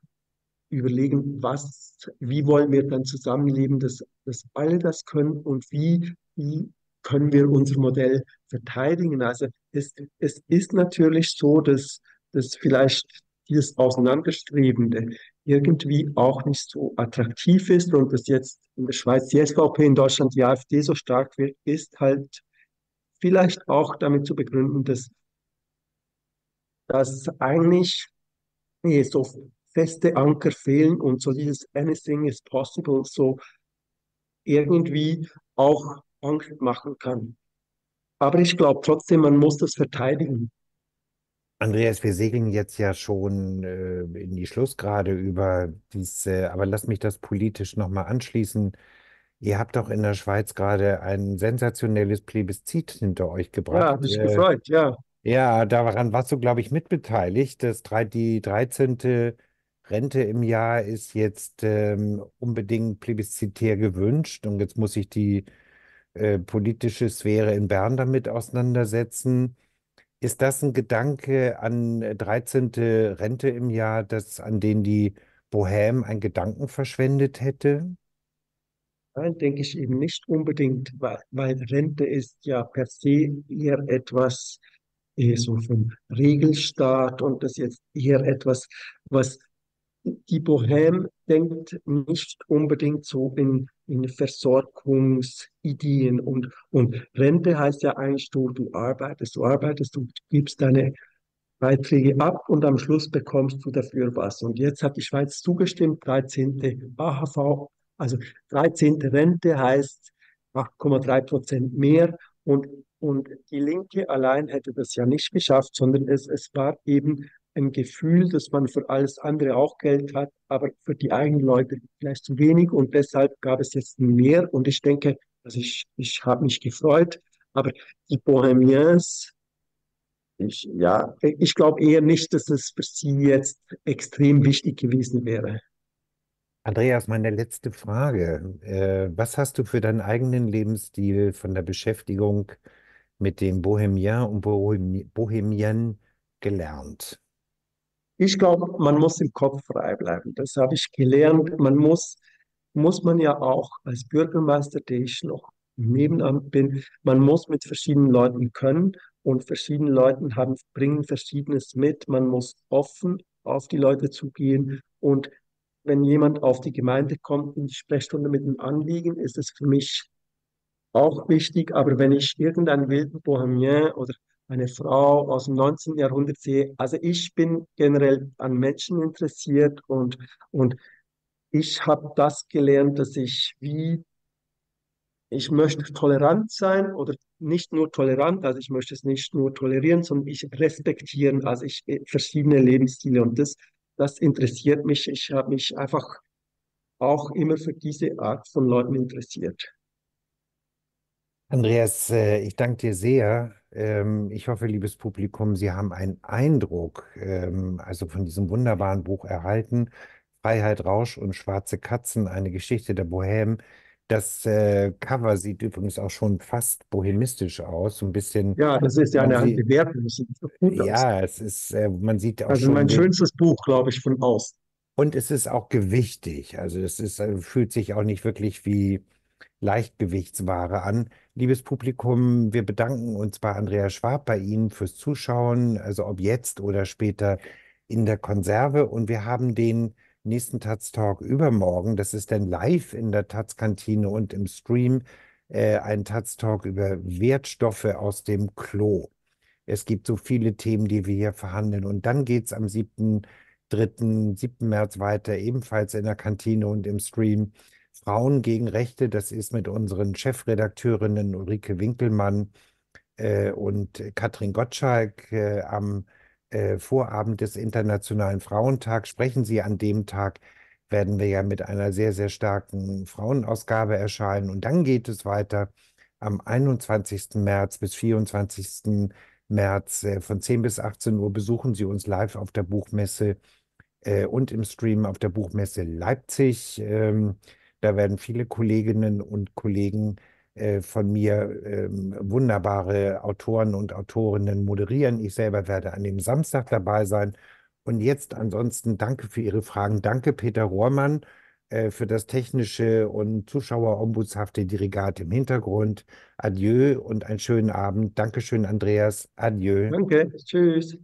überlegen, was, wie wollen wir dann zusammenleben, dass, dass alle das können und wie, wie können wir unser Modell verteidigen. Also es, es ist natürlich so, dass, dass vielleicht dieses Auseinanderstrebende irgendwie auch nicht so attraktiv ist und dass jetzt in der Schweiz die S V P, in Deutschland die AfD so stark wird, ist halt vielleicht auch damit zu begründen, dass, dass eigentlich nee, so feste Anker fehlen und so dieses anything is possible so irgendwie auch Angst machen kann. Aber ich glaube trotzdem, man muss das verteidigen. Andreas, wir segeln jetzt ja schon äh, in die Schlussgrade über diese, aber lass mich das politisch nochmal anschließen. Ihr habt doch in der Schweiz gerade ein sensationelles Plebiszit hinter euch gebracht. Ja, hab mich äh, gefreut, ja. Ja, daran warst du, glaube ich, mitbeteiligt, dass die dreizehnte Rente im Jahr ist jetzt ähm, unbedingt plebiszitär gewünscht und jetzt muss sich die äh, politische Sphäre in Bern damit auseinandersetzen. Ist das ein Gedanke an dreizehnte Rente im Jahr, das, an den die Bohème einen Gedanken verschwendet hätte? Nein, denke ich eben nicht unbedingt, weil, weil Rente ist ja per se eher etwas eher so vom Regelstaat und das jetzt eher etwas, was die Bohème denkt nicht unbedingt so in, in Versorgungsideen und, und Rente heißt ja eigentlich, du, du arbeitest, du arbeitest, du gibst deine Beiträge ab und am Schluss bekommst du dafür was. Und jetzt hat die Schweiz zugestimmt, dreizehnte A H V, also dreizehnte Rente heißt acht Komma drei Prozent mehr und, und die Linke allein hätte das ja nicht geschafft, sondern es, es war eben ein Gefühl, dass man für alles andere auch Geld hat, aber für die eigenen Leute vielleicht zu wenig und deshalb gab es jetzt mehr und ich denke, also ich, ich habe mich gefreut, aber die Bohemians, ich, ja, ich glaube eher nicht, dass es für sie jetzt extrem wichtig gewesen wäre. Andreas, meine letzte Frage. Was hast du für deinen eigenen Lebensstil von der Beschäftigung mit dem Bohemien und Bohemien gelernt? Ich glaube, man muss im Kopf frei bleiben. Das habe ich gelernt. Man muss, muss man ja auch als Bürgermeister, der ich noch im Nebenamt bin, man muss mit verschiedenen Leuten können und verschiedene Leuten haben, bringen Verschiedenes mit. Man muss offen auf die Leute zugehen und wenn jemand auf die Gemeinde kommt in die Sprechstunde mit einem Anliegen, ist es für mich auch wichtig. Aber wenn ich irgendeinen wilden Bohemien oder eine Frau aus dem neunzehnten Jahrhundert sehe. Also ich bin generell an Menschen interessiert und, und ich habe das gelernt, dass ich wie, ich möchte tolerant sein oder nicht nur tolerant, also ich möchte es nicht nur tolerieren, sondern ich respektieren, also ich verschiedene Lebensstile und das, das interessiert mich. Ich habe mich einfach auch immer für diese Art von Leuten interessiert. Andreas, ich danke dir sehr. Ich hoffe, liebes Publikum, Sie haben einen Eindruck also von diesem wunderbaren Buch erhalten. Freiheit, Rausch und schwarze Katzen, eine Geschichte der Bohème. Das Cover sieht übrigens auch schon fast bohemistisch aus. So ein bisschen, ja, das ist ja eine alte Wertung. Ja, es ist, man sieht auch also schon... Also mein schönstes Buch, glaube ich, von außen. Und es ist auch gewichtig. Also es ist, fühlt sich auch nicht wirklich wie Leichtgewichtsware an. Liebes Publikum, wir bedanken uns bei Andreas Schwab, bei Ihnen fürs Zuschauen, also ob jetzt oder später in der Konserve. Und wir haben den nächsten Taz Talk übermorgen. Das ist dann live in der Taz-Kantine und im Stream äh, ein Taz Talk über Wertstoffe aus dem Klo. Es gibt so viele Themen, die wir hier verhandeln. Und dann geht es am siebten März weiter, ebenfalls in der Kantine und im Stream. Frauen gegen Rechte, das ist mit unseren Chefredakteurinnen Ulrike Winkelmann äh, und Katrin Gottschalk äh, am äh, Vorabend des Internationalen Frauentags. Sprechen Sie an dem Tag, werden wir ja mit einer sehr, sehr starken Frauenausgabe erscheinen. Und dann geht es weiter am einundzwanzigsten März bis vierundzwanzigsten März äh, von zehn bis achtzehn Uhr. Besuchen Sie uns live auf der Buchmesse äh, und im Stream auf der Buchmesse Leipzig. Ähm, Da werden viele Kolleginnen und Kollegen äh, von mir ähm, wunderbare Autoren und Autorinnen moderieren. Ich selber werde an dem Samstag dabei sein. Und jetzt ansonsten danke für Ihre Fragen. Danke, Peter Rohrmann, äh, für das technische und zuschauerombudshafte Dirigat im Hintergrund. Adieu und einen schönen Abend. Dankeschön, Andreas. Adieu. Danke. Tschüss.